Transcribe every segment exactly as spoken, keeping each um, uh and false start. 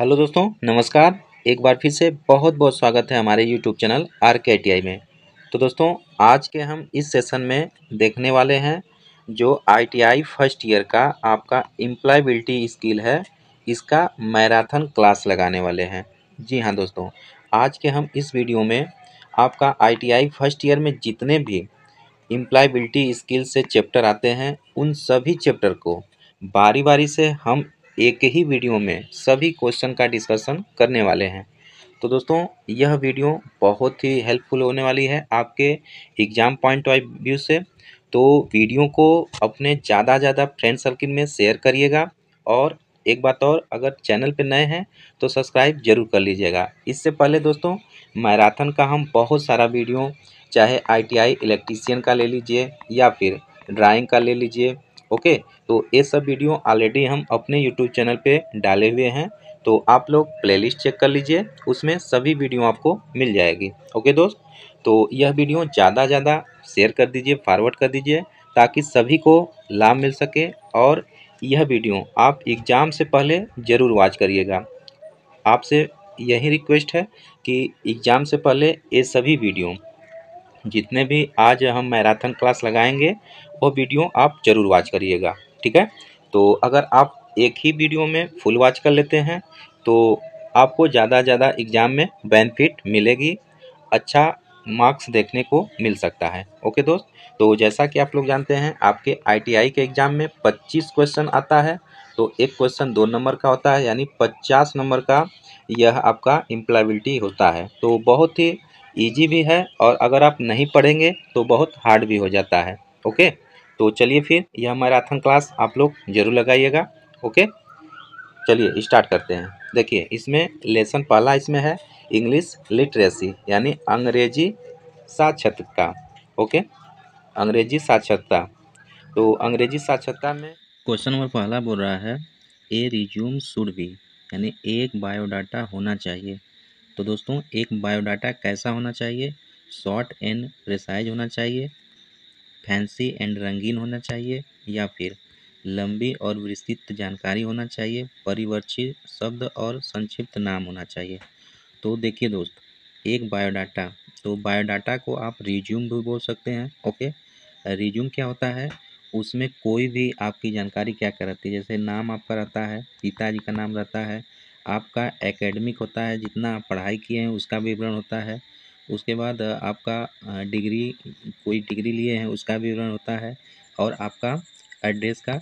Hello दोस्तों, नमस्कार। एक बार फिर से बहुत बहुत स्वागत है हमारे यूट्यूब चैनल आर के आई टी आई में। तो दोस्तों, आज के हम इस सेशन में देखने वाले हैं जो I T I first year का आपका एम्प्लॉयबिलिटी स्किल है, इसका मैराथन क्लास लगाने वाले हैं। जी हाँ दोस्तों, आज के हम इस वीडियो में आपका I T I first year में जितने भी एम्प्लॉयबिलिटी स्किल से चैप्टर आते हैं, उन सभी चैप्टर को बारी बारी से हम एक ही वीडियो में सभी क्वेश्चन का डिस्कशन करने वाले हैं। तो दोस्तों, यह वीडियो बहुत ही हेल्पफुल होने वाली है आपके एग्ज़ाम पॉइंट ऑफ व्यू से। तो वीडियो को अपने ज़्यादा ज़्यादा फ्रेंड सर्किल में शेयर करिएगा, और एक बात और, अगर चैनल पर नए हैं तो सब्सक्राइब जरूर कर लीजिएगा। इससे पहले दोस्तों, मैराथन का हम बहुत सारा वीडियो, चाहे आई टी आई इलेक्ट्रीशियन का ले लीजिए या फिर ड्राइंग का ले लीजिए, ओके, तो ये सब वीडियो ऑलरेडी हम अपने यूट्यूब चैनल पे डाले हुए हैं। तो आप लोग प्लेलिस्ट चेक कर लीजिए, उसमें सभी वीडियो आपको मिल जाएगी। ओके दोस्त, तो यह वीडियो ज़्यादा ज़्यादा शेयर कर दीजिए, फॉरवर्ड कर दीजिए, ताकि सभी को लाभ मिल सके। और यह वीडियो आप एग्ज़ाम से पहले ज़रूर वॉच करिएगा। आपसे यही रिक्वेस्ट है कि एग्ज़ाम से पहले ये सभी वीडियो, जितने भी आज हम मैराथन क्लास लगाएंगे, वो वीडियो आप जरूर वॉच करिएगा, ठीक है। तो अगर आप एक ही वीडियो में फुल वॉच कर लेते हैं तो आपको ज़्यादा ज़्यादा एग्ज़ाम में बेनिफिट मिलेगी, अच्छा मार्क्स देखने को मिल सकता है। ओके दोस्त, तो जैसा कि आप लोग जानते हैं, आपके आईटीआई के एग्ज़ाम में पच्चीस क्वेश्चन आता है, तो एक क्वेश्चन दो नंबर का होता है, यानी पचास नंबर का यह आपका एम्प्लॉयबिलिटी होता है। तो बहुत ही ईजी भी है, और अगर आप नहीं पढ़ेंगे तो बहुत हार्ड भी हो जाता है। ओके, तो चलिए फिर, यह मैराथन क्लास आप लोग जरूर लगाइएगा। ओके, चलिए स्टार्ट करते हैं। देखिए, इसमें लेसन पहला इसमें है इंग्लिश लिटरेसी, यानी अंग्रेजी साक्षरता। ओके, अंग्रेजी साक्षरता। तो अंग्रेजी साक्षरता में क्वेश्चन नंबर पहला बोल रहा है ए रिज्यूम शुड बी, यानी एक बायोडाटा होना चाहिए। तो दोस्तों, एक बायोडाटा कैसा होना चाहिए? शॉर्ट एंड प्रिसाइज होना चाहिए, फैंसी एंड रंगीन होना चाहिए, या फिर लंबी और विस्तृत जानकारी होना चाहिए, परिवर्ती शब्द और संक्षिप्त नाम होना चाहिए। तो देखिए दोस्त, एक बायोडाटा, तो बायोडाटा को आप रिज्यूम भी बोल सकते हैं। ओके, रिज्यूम क्या होता है? उसमें कोई भी आपकी जानकारी क्या कराती है, जैसे नाम आपका रहता है, पिताजी का नाम रहता है, आपका एकेडमिक होता है, जितना आप पढ़ाई किए हैं उसका विवरण होता है, उसके बाद आपका डिग्री, कोई डिग्री लिए हैं उसका विवरण होता है, और आपका एड्रेस का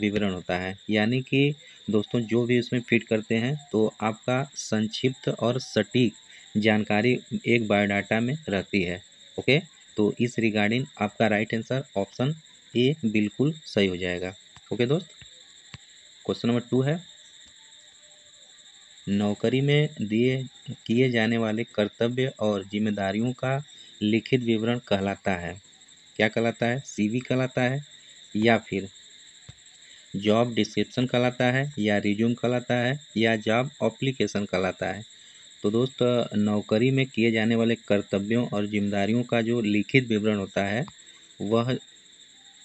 विवरण होता है। यानी कि दोस्तों, जो भी उसमें फिट करते हैं, तो आपका संक्षिप्त और सटीक जानकारी एक बायोडाटा में रहती है। ओके, तो इस रिगार्डिंग आपका राइट आंसर ऑप्शन ए बिल्कुल सही हो जाएगा। ओके दोस्त, क्वेश्चन नंबर टू है नौकरी में दिए किए जाने वाले कर्तव्य और जिम्मेदारियों का लिखित विवरण कहलाता है, क्या कहलाता है? सीवी कहलाता है, या फिर जॉब डिस्क्रिप्शन कहलाता है, या रिज्यूम कहलाता है, या जॉब एप्लीकेशन कहलाता है। तो दोस्त, नौकरी में किए जाने वाले कर्तव्यों और जिम्मेदारियों का जो लिखित विवरण होता है, वह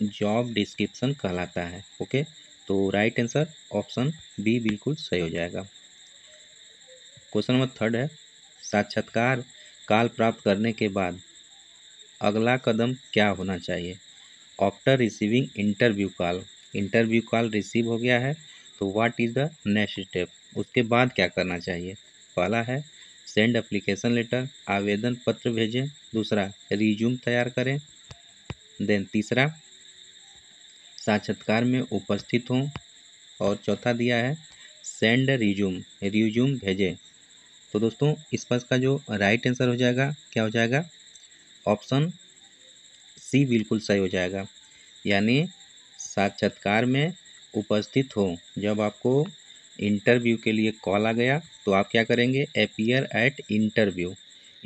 जॉब डिस्क्रिप्शन कहलाता है। ओके, तो राइट आंसर ऑप्शन बी बिल्कुल सही हो जाएगा। क्वेश्चन नंबर थर्ड है साक्षात्कार काल प्राप्त करने के बाद अगला कदम क्या होना चाहिए? After receiving interview call, interview call receive हो गया है, तो what is the next step, उसके बाद क्या करना चाहिए? पहला है सेंड एप्लीकेशन लेटर, आवेदन पत्र भेजें। दूसरा, रिज्यूम तैयार करें। देन तीसरा, साक्षात्कार में उपस्थित हों। और चौथा दिया है सेंड रिज्यूम, रिज्यूम भेजें। तो दोस्तों, इस पर का जो राइट आंसर हो जाएगा, क्या हो जाएगा? ऑप्शन सी बिल्कुल सही हो जाएगा, यानी साक्षात्कार में उपस्थित हो। जब आपको इंटरव्यू के लिए कॉल आ गया, तो आप क्या करेंगे? अपीयर एट इंटरव्यू,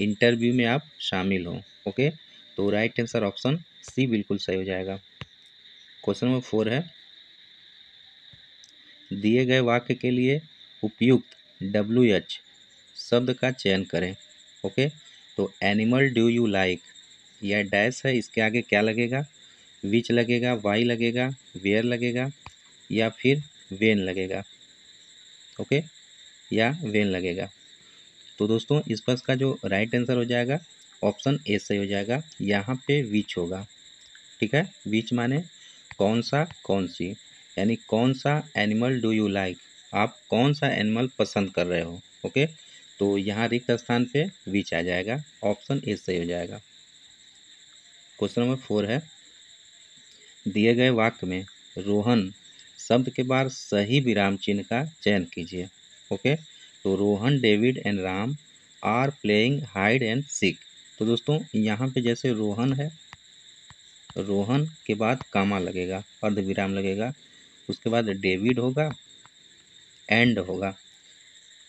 इंटरव्यू में आप शामिल हो। ओके, तो राइट आंसर ऑप्शन सी बिल्कुल सही हो जाएगा। क्वेश्चन नंबर फोर है दिए गए वाक्य के लिए उपयुक्त डब्ल्यू एच शब्द का चयन करें। ओके, तो एनिमल डू यू लाइक, या डैश है, इसके आगे क्या लगेगा? विच लगेगा, वाई लगेगा, वेयर लगेगा, या फिर वेन लगेगा। ओके, या वेन लगेगा। तो दोस्तों इस बस का जो राइट आंसर हो जाएगा ऑप्शन ए सही हो जाएगा, यहाँ पे विच होगा। ठीक है, विच माने कौन सा कौन सी, यानी कौन सा एनिमल डू यू लाइक, आप कौन सा एनिमल पसंद कर रहे हो। ओके, तो यहाँ रिक्त स्थान पे विच आ जाएगा, ऑप्शन ए सही हो जाएगा। क्वेश्चन नंबर फोर है, दिए गए वाक्य में रोहन शब्द के बाद सही विराम चिन्ह का चयन कीजिए। ओके, तो Rohan, David and Ram are playing hide and seek. तो दोस्तों यहाँ पे जैसे रोहन है, रोहन के बाद कामा लगेगा, अर्धविराम लगेगा, उसके बाद डेविड होगा, एंड होगा,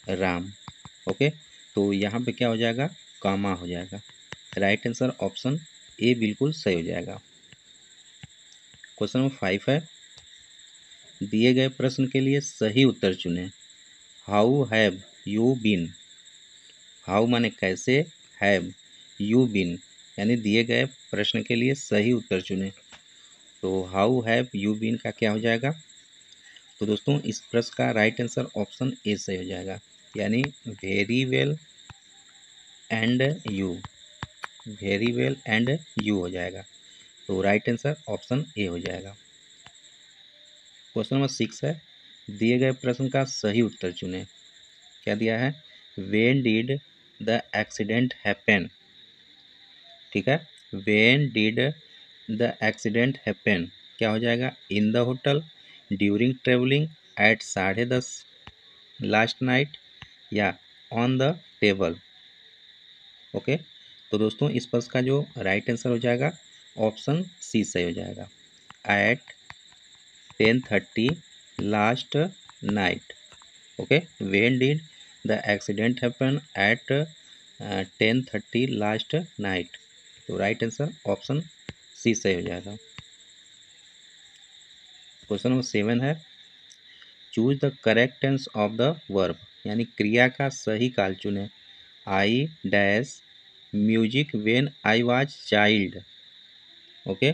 राम। ओके, तो यहाँ पे क्या हो जाएगा, कामा हो जाएगा। राइट आंसर ऑप्शन ए बिल्कुल सही हो जाएगा। क्वेश्चन नंबर फाइव है, दिए गए प्रश्न के लिए सही उत्तर चुनें। How have you been, how माने कैसे, हैव यू बीन यानी दिए गए प्रश्न के लिए सही उत्तर चुनें। तो हाउ हैव यू बीन का क्या हो जाएगा, तो दोस्तों इस प्रश्न का राइट आंसर ऑप्शन ए सही हो जाएगा, यानी very well and you, very well and you हो जाएगा। तो राइट आंसर ऑप्शन ए हो जाएगा। क्वेश्चन नंबर सिक्स है, दिए गए प्रश्न का सही उत्तर चुनें। क्या दिया है, when did the accident happen. ठीक है, when did the accident happen क्या हो जाएगा, in the hotel, during travelling, at साढ़े दस, लास्ट नाइट या ऑन द टेबल। ओके, तो दोस्तों इस प्रश्न का जो राइट आंसर हो जाएगा ऑप्शन सी सही हो जाएगा, at ten thirty last night. Okay, when did the accident happen at ten thirty last night. तो राइट आंसर ऑप्शन सी सही हो जाएगा। क्वेश्चन नंबर सेवन है, choose the correct tense of the verb, यानी क्रिया का सही काल चुनें। I dash music when I was child. Okay,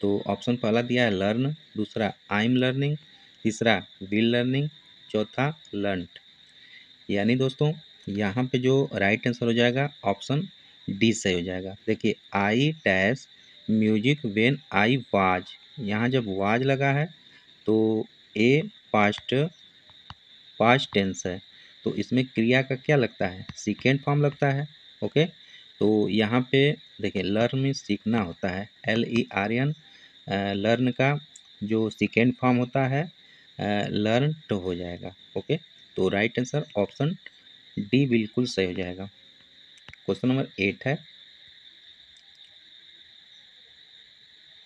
तो ऑप्शन पहला दिया है लर्न, दूसरा आई एम लर्निंग, तीसरा विल लर्निंग, चौथा लर्नड। यानी दोस्तों यहाँ पे जो राइट आंसर हो जाएगा ऑप्शन डी सही हो जाएगा। देखिए I dash music when I was, यहाँ जब वाज लगा है तो ए पास्ट पास्ट टेंस है, तो इसमें क्रिया का क्या लगता है, सेकेंड फॉर्म लगता है। ओके, तो यहाँ पे देखिए लर्न में सीखना होता है, L E R N, learn का जो सेकेंड फॉर्म होता है लर्न तो हो जाएगा। ओके, तो राइट आंसर ऑप्शन डी बिल्कुल सही हो जाएगा। क्वेश्चन नंबर एट है,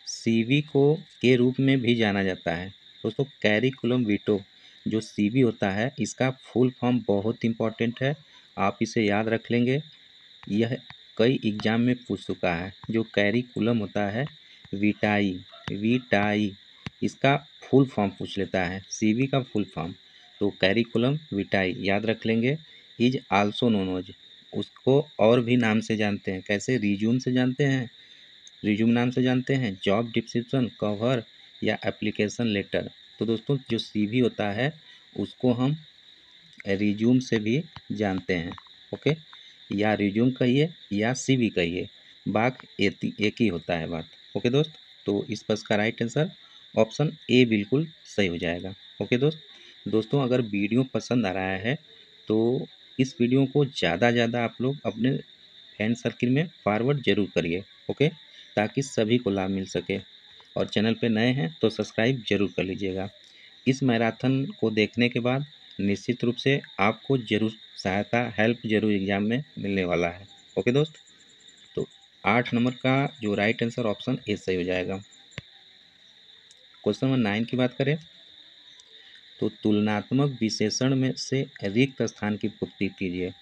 सीवी को के रूप में भी जाना जाता है। दोस्तों कैरिकुलम विटो जो सीवी होता है इसका फुल फॉर्म बहुत इंपॉर्टेंट है, आप इसे याद रख लेंगे, यह कई एग्जाम में पूछ चुका है। जो कैरिकुलम होता है विटाई, विटाई इसका फुल फॉर्म पूछ लेता है, सीवी का फुल फॉर्म। तो कैरिकुलम विटाई याद रख लेंगे, इज आल्सो नोन एज, उसको और भी नाम से जानते हैं, कैसे, रिज्यूम से जानते हैं, रिज्यूम नाम से जानते हैं, जॉब डिस्क्रिप्शन, कवर या एप्लीकेशन लेटर। तो दोस्तों जो सीवी होता है उसको हम रिज्यूम से भी जानते हैं। ओके, या रिज्यूम कहिए या सीवी कहिए, बात एक ही होता है बात। ओके दोस्त, तो इस प्रश्न का राइट आंसर ऑप्शन ए बिल्कुल सही हो जाएगा। ओके दोस्त, दोस्तों अगर वीडियो पसंद आ रहा है तो इस वीडियो को ज़्यादा ज़्यादा आप लोग अपने फ्रेंड सर्किल में फॉरवर्ड जरूर करिए। ओके, ताकि सभी को लाभ मिल सके, और चैनल पे नए हैं तो सब्सक्राइब जरूर कर लीजिएगा। इस मैराथन को देखने के बाद निश्चित रूप से आपको जरूर सहायता, हेल्प जरूर एग्ज़ाम में मिलने वाला है। ओके दोस्त, तो आठ नंबर का जो राइट आंसर ऑप्शन ए सही हो जाएगा। क्वेश्चन नंबर नाइन की बात करें तो तुलनात्मक विशेषण में से रिक्त स्थान की पूर्ति कीजिए,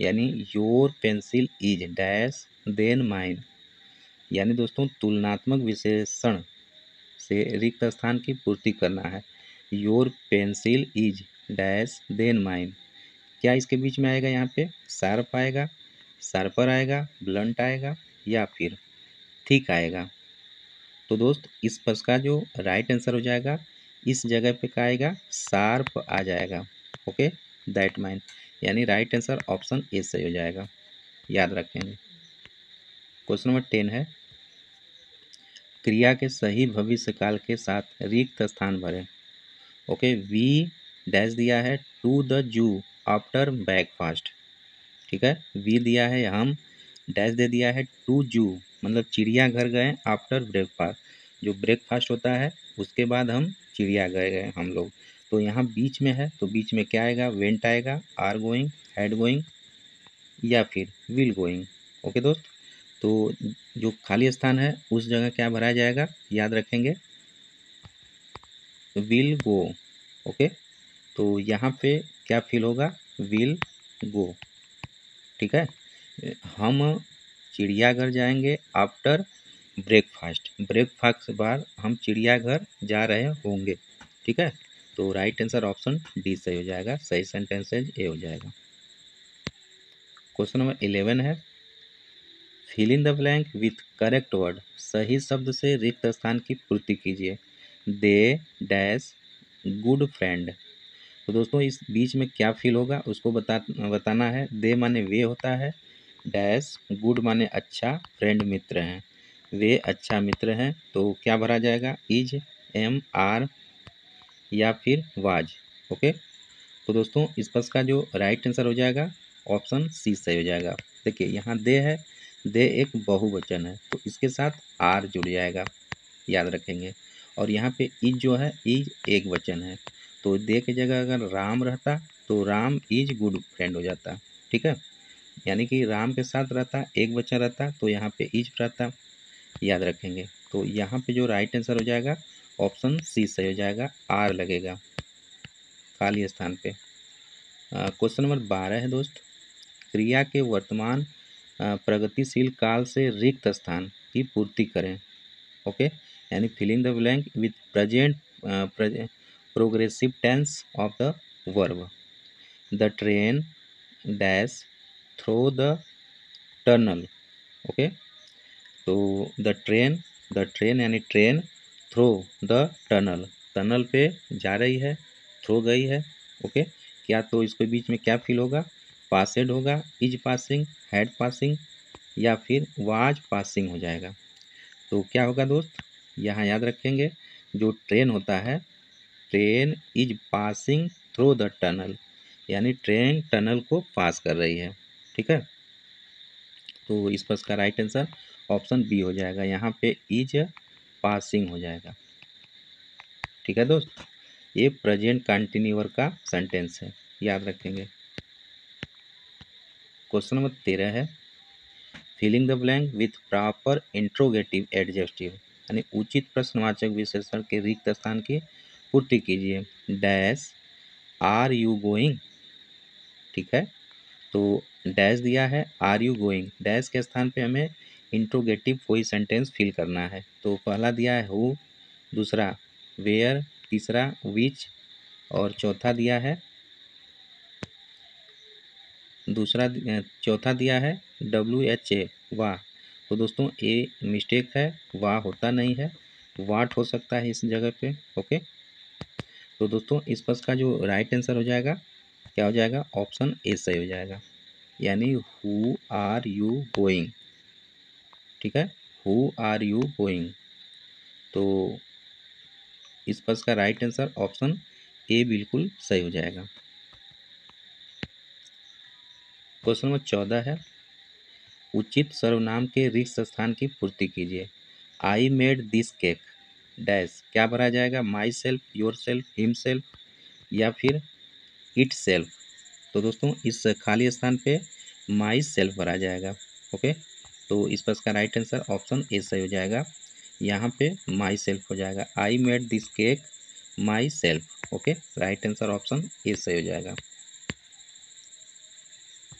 यानी your pencil is dash than mine. यानी दोस्तों तुलनात्मक विशेषण से रिक्त स्थान की पूर्ति करना है, your pencil is dash than mine. क्या इसके बीच में आएगा, यहाँ पे शार्प आएगा, शार्पर आएगा, ब्लंट आएगा या फिर ठीक आएगा। तो दोस्त इस प्रश्न का जो राइट आंसर हो जाएगा इस जगह पे आएगा शार्प आ जाएगा। ओके, दैट मैन, यानी राइट आंसर ऑप्शन ए सही हो जाएगा, याद रखेंगे। क्वेश्चन नंबर टेन है, क्रिया के सही भविष्यकाल के साथ रिक्त स्थान भरें। ओके, वी डैश दिया है to the zoo after breakfast, ठीक है, वी दिया है, हम डैश दे दिया है टू जू मतलब चिड़ियाघर गए आफ्टर ब्रेकफास्ट, जो ब्रेकफास्ट होता है उसके बाद हम चिड़ियाघर गए हम लोग, तो यहाँ बीच में है तो बीच में क्या आएगा, वेंट आएगा, आर गोइंग, हैड गोइंग या फिर विल गोइंग। ओके दोस्त, तो जो खाली स्थान है उस जगह क्या भराया जाएगा, याद रखेंगे विल गो। ओके, तो यहाँ पे क्या फिल होगा, विल गो, ठीक है, हम चिड़ियाघर जाएंगे आफ्टर ब्रेकफास्ट, ब्रेकफास्ट के बाद हम चिड़ियाघर जा रहे होंगे, ठीक है, तो राइट आंसर ऑप्शन डी सही हो जाएगा, सही सेंटेंसेज ए हो जाएगा। क्वेश्चन नंबर इलेवन है, fill in the blank with correct word, सही शब्द से रिक्त स्थान की पूर्ति कीजिए। दे डैश गुड फ्रेंड, तो दोस्तों इस बीच में क्या फील होगा उसको बता बताना है। दे माने वे होता है, डैश गुड माने अच्छा, फ्रेंड मित्र हैं, वे अच्छा मित्र हैं, तो क्या भरा जाएगा, इज, एम, आर या फिर वाज। ओके, तो दोस्तों इस पद का जो राइट आंसर हो जाएगा ऑप्शन सी सही हो जाएगा। देखिए यहाँ दे है, दे एक बहुवचन है तो इसके साथ आर जुड़ जाएगा, याद रखेंगे, और यहाँ पे इज जो है इज एक वचन है, तो दे की जगह अगर राम रहता तो राम इज गुड फ्रेंड हो जाता, ठीक है, यानी कि राम के साथ रहता, एक वचन रहता तो यहाँ पे इज रहता, याद रखेंगे, तो यहाँ पे जो राइट आंसर हो जाएगा ऑप्शन सी सही हो जाएगा, आर लगेगा खाली स्थान पे। क्वेश्चन नंबर बारह है दोस्त, क्रिया के वर्तमान प्रगतिशील काल से रिक्त स्थान की पूर्ति करें। ओके, यानी filling the blank with present progressive tense of the verb. The train dash through the tunnel. Okay, तो द ट्रेन, द ट्रेन यानी train through the tunnel, tunnel पे जा रही है, थ्रो गई है। ओके, क्या तो इसके बीच में क्या फील होगा, पासेड होगा, इज पासिंग, हैड पासिंग या फिर वाज पासिंग हो जाएगा। तो क्या होगा दोस्त, यहाँ याद रखेंगे जो ट्रेन होता है, train is passing through the tunnel, यानी ट्रेन टनल को पास कर रही है, ठीक है, तो इस पर इसका राइट आंसर ऑप्शन बी हो जाएगा, यहाँ पे इज पासिंग हो जाएगा, ठीक है दोस्त। ये प्रेजेंट कंटिन्यूअर का सेंटेंस है, याद रखेंगे। क्वेश्चन नंबर तेरह है, filling the blank with proper interrogative adjective, यानी उचित प्रश्नवाचक विशेषण के रिक्त स्थान की पूर्ति कीजिए। डैश आर यू गोइंग, ठीक है, तो डैश दिया है आर यू गोइंग, डैश के स्थान पे हमें इंट्रोगेटिव कोई सेंटेंस फिल करना है, तो पहला दिया है हु, दूसरा वेयर, तीसरा विच और चौथा दिया है दूसरा चौथा दिया है डब्ल्यू एच ए वाह, तो दोस्तों ए मिस्टेक है, वाह होता नहीं है, वाट हो सकता है इस जगह पे। ओके, तो दोस्तों इस पद का जो राइट आंसर हो जाएगा क्या हो जाएगा, ऑप्शन ए सही हो जाएगा, यानी हु आर यू गोइंग, ठीक है, हु आर यू गोइंग, तो इस पद का राइट आंसर ऑप्शन ए बिल्कुल सही हो जाएगा। क्वेश्चन नंबर चौदह है, उचित सर्वनाम के रिक्त स्थान की पूर्ति कीजिए। I made this cake dash, क्या भरा जाएगा, myself, yourself, himself या फिर इट सेल्फ। तो दोस्तों इस खाली स्थान पे माई सेल्फ भरा जाएगा। ओके, तो इस पर इसका राइट आंसर ऑप्शन ए सही हो जाएगा, यहाँ पे माई सेल्फ हो जाएगा, I made this cake myself. Okay, right answer option A सही हो जाएगा।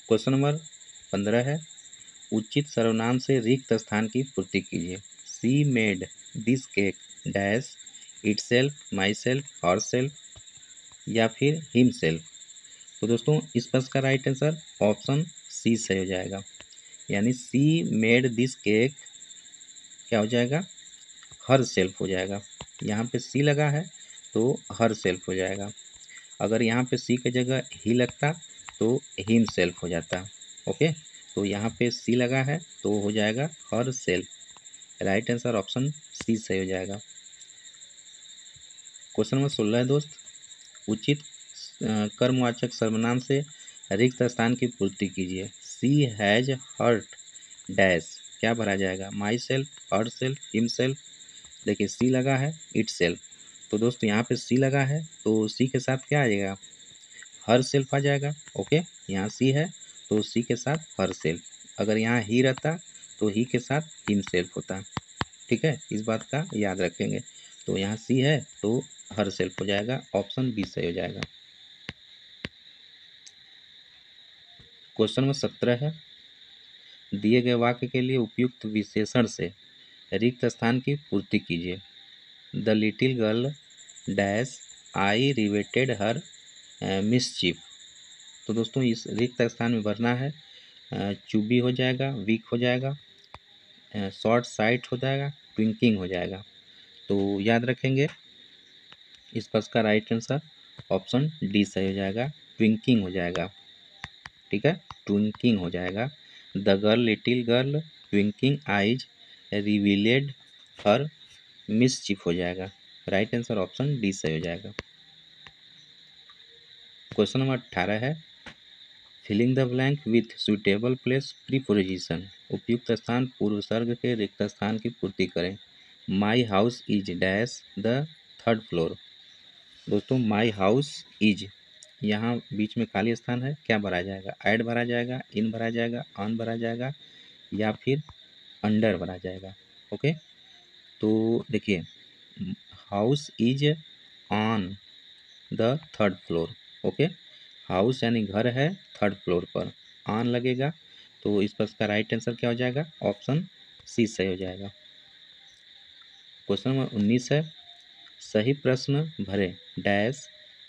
क्वेश्चन नंबर पंद्रह है, उचित सर्वनाम से रिक्त स्थान की पूर्ति कीजिए। She made this cake dash itself, myself, herself या फिर हिम सेल्फ। तो दोस्तों इस पद का राइट आंसर ऑप्शन सी सही हो जाएगा, यानी सी मेड दिस केक क्या हो जाएगा, हर सेल्फ हो जाएगा, यहाँ पे सी लगा है तो हर सेल्फ हो जाएगा। अगर यहाँ पे सी की जगह ही लगता तो हिमसेल्फ हो जाता। ओके, तो यहाँ पे सी लगा है तो हो जाएगा herself. Right answer option C सही हो जाएगा। क्वेश्चन नंबर सोलह है दोस्त, उचित कर्मवाचक सर्वनाम से रिक्त स्थान की पूर्ति कीजिए। सी हैज हर्ट डैश क्या भरा जाएगा? Myself, herself, himself. देखिए सी लगा है इट सेल्फ, तो दोस्तों यहाँ पे सी लगा है तो सी के साथ क्या आ जाएगा? हर सेल्फ आ जाएगा। ओके, यहाँ सी है तो सी के साथ हर सेल्फ। अगर यहाँ ही रहता तो ही के साथ हिम सेल्फ होता। ठीक है, इस बात का याद रखेंगे। तो यहाँ सी है तो हर सेल्फ हो जाएगा, ऑप्शन बी सही हो जाएगा। क्वेश्चन नंबर सत्रह है, दिए गए वाक्य के लिए उपयुक्त विशेषण से रिक्त स्थान की पूर्ति कीजिए। The little girl dash eye revealed her mischief. तो दोस्तों इस रिक्त स्थान में भरना है चुबी हो जाएगा, वीक हो जाएगा, शॉर्ट साइट हो जाएगा, ट्विंकिंग हो जाएगा। तो याद रखेंगे, इस पर का राइट आंसर ऑप्शन डी सही हो जाएगा, ट्विंकिंग हो जाएगा। ठीक है, ट्विंकिंग हो जाएगा। The girl little girl twinkling eyes revealed her mischief हो जाएगा। राइट आंसर ऑप्शन डी सही हो जाएगा। क्वेश्चन नंबर अट्ठारह है, filling the blank with suitable place preposition. उपयुक्त स्थान पूर्व सर्ग के रिक्त स्थान की पूर्ति करें। My house is dash the third floor. दोस्तों माई हाउस इज, यहाँ बीच में खाली स्थान है, क्या भरा जाएगा? ऐड भरा जाएगा, इन भरा जाएगा, ऑन भरा जाएगा, या फिर अंडर भरा जाएगा। ओके, तो देखिए house is on the third floor. Okay, house यानी घर है थर्ड फ्लोर पर, ऑन लगेगा। तो इस पर इसका राइट आंसर क्या हो जाएगा? ऑप्शन सी सही हो जाएगा। क्वेश्चन नंबर उन्नीस है, सही प्रश्न भरे dash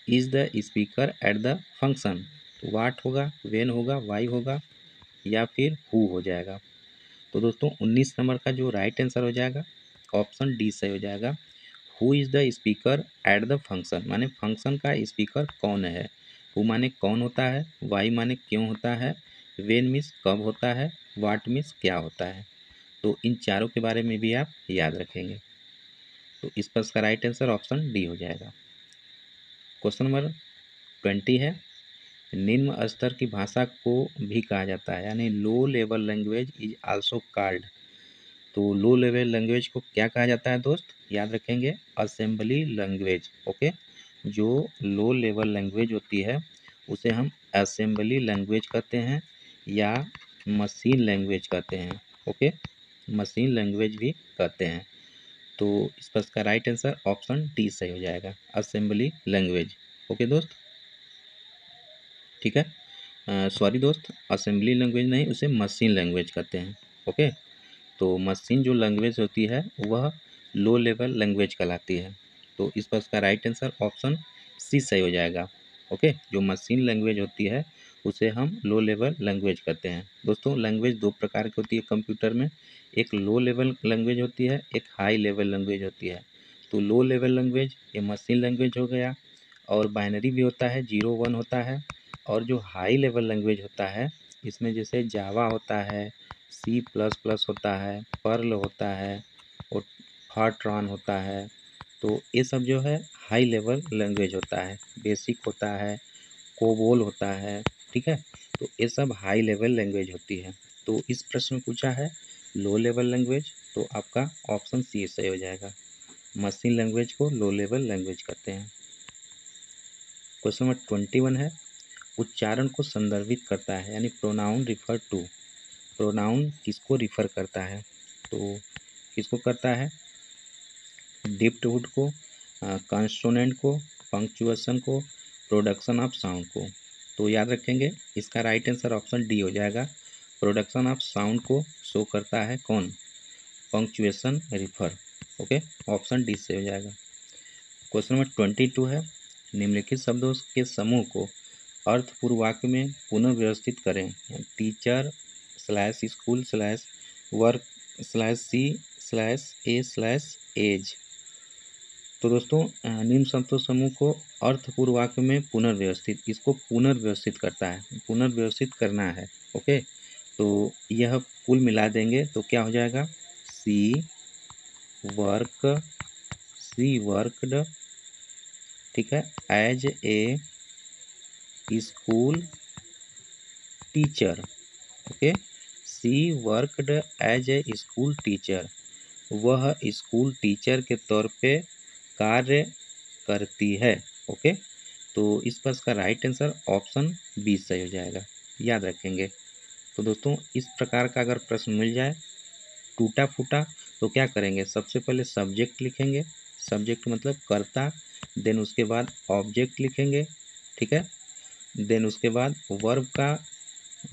is the speaker at the function. What होगा, वेन होगा, वाई होगा, या फिर हु हो जाएगा। तो दोस्तों उन्नीस नंबर का जो राइट आंसर हो जाएगा ऑप्शन डी सही हो जाएगा। Who is the speaker at the function, माने फंक्शन का स्पीकर कौन है। हु माने कौन होता है, वाई माने क्यों होता है, वेन मीन्स कब होता है, वाट मीन्स क्या होता है। तो इन चारों के बारे में भी आप याद रखेंगे। तो इस पर इसका राइट आंसर ऑप्शन डी हो जाएगा। क्वेश्चन नंबर ट्वेंटी है, निम्न स्तर की भाषा को भी कहा जाता है, यानी low level language is also called. तो लो लेवल लैंग्वेज को क्या कहा जाता है दोस्त? याद रखेंगे असेंबली लैंग्वेज। ओके, जो लो लेवल लैंग्वेज होती है उसे हम असेंबली लैंग्वेज कहते हैं या मशीन लैंग्वेज कहते हैं। ओके, मशीन लैंग्वेज भी कहते हैं। तो इस पर इसका राइट आंसर ऑप्शन डी सही हो जाएगा, असेंबली लैंग्वेज। ओके दोस्त, ठीक है, सॉरी दोस्त, असेंबली लैंग्वेज नहीं, उसे मशीन लैंग्वेज कहते हैं। ओके, तो मशीन जो लैंग्वेज होती है वह लो लेवल लैंग्वेज कहलाती है। तो इस पर इसका राइट आंसर ऑप्शन सी सही हो जाएगा। ओके, जो मशीन लैंग्वेज होती है उसे हम लो लेवल लैंग्वेज कहते हैं। दोस्तों लैंग्वेज दो प्रकार की होती है कंप्यूटर में, एक लो लेवल लैंग्वेज होती है, एक हाई लेवल लैंग्वेज होती है। तो लो लेवल लैंग्वेज ये मशीन लैंग्वेज हो गया, और बाइनरी भी होता है, जीरो वन होता है। और जो हाई लेवल लैंग्वेज होता है इसमें जैसे जावा होता है, सी प्लस प्लस होता है, पर्ल होता है, और फॉर्ट्रॉन होता है। तो ये सब जो है हाई लेवल लैंग्वेज होता है, बेसिक होता है, कोबोल होता है। ठीक है, तो ये सब हाई लेवल लैंग्वेज होती है। तो इस प्रश्न में पूछा है लो लेवल लैंग्वेज, तो आपका ऑप्शन सी सही हो जाएगा। मशीन लैंग्वेज को लो लेवल लैंग्वेज कहते हैं। क्वेश्चन नंबर ट्वेंटी वन है, उच्चारण को संदर्भित करता है, यानी प्रोनाउन रिफ़र टू। प्रोनाउन किसको रिफ़र करता है? तो किसको करता है? डिप्टहुड को, कॉन्सोनेंट को, पंक्चुएशन को, प्रोडक्शन ऑफ साउंड को। तो याद रखेंगे इसका राइट आंसर ऑप्शन डी हो जाएगा। प्रोडक्शन ऑफ साउंड को शो करता है कौन? Punctuation refer. Okay, option D से हो जाएगा। क्वेश्चन नंबर ट्वेंटी टू है, निम्नलिखित शब्दों के समूह को अर्थपूर्ण वाक्य में पुनर्व्यवस्थित करें। Teacher slash school slash work slash she slash a slash as. तो दोस्तों निम्न शब्दों समूह को अर्थपूर्ण वाक्य में पुनर्व्यवस्थित, इसको पुनर्व्यवस्थित करता है, पुनर्व्यवस्थित करना है। ओके, तो यह कुल मिला देंगे तो क्या हो जाएगा, सी वर्क सी वर्कड, ठीक है, as a school teacher. Okay, she worked as a school teacher, वह स्कूल टीचर के तौर पे कार्य करती है। ओके, तो इस पर इसका राइट आंसर ऑप्शन बी सही हो जाएगा, याद रखेंगे। तो दोस्तों इस प्रकार का अगर प्रश्न मिल जाए टूटा फूटा तो क्या करेंगे, सबसे पहले सब्जेक्ट लिखेंगे, सब्जेक्ट मतलब कर्ता, देन उसके बाद ऑब्जेक्ट लिखेंगे, ठीक है, देन उसके बाद वर्ब का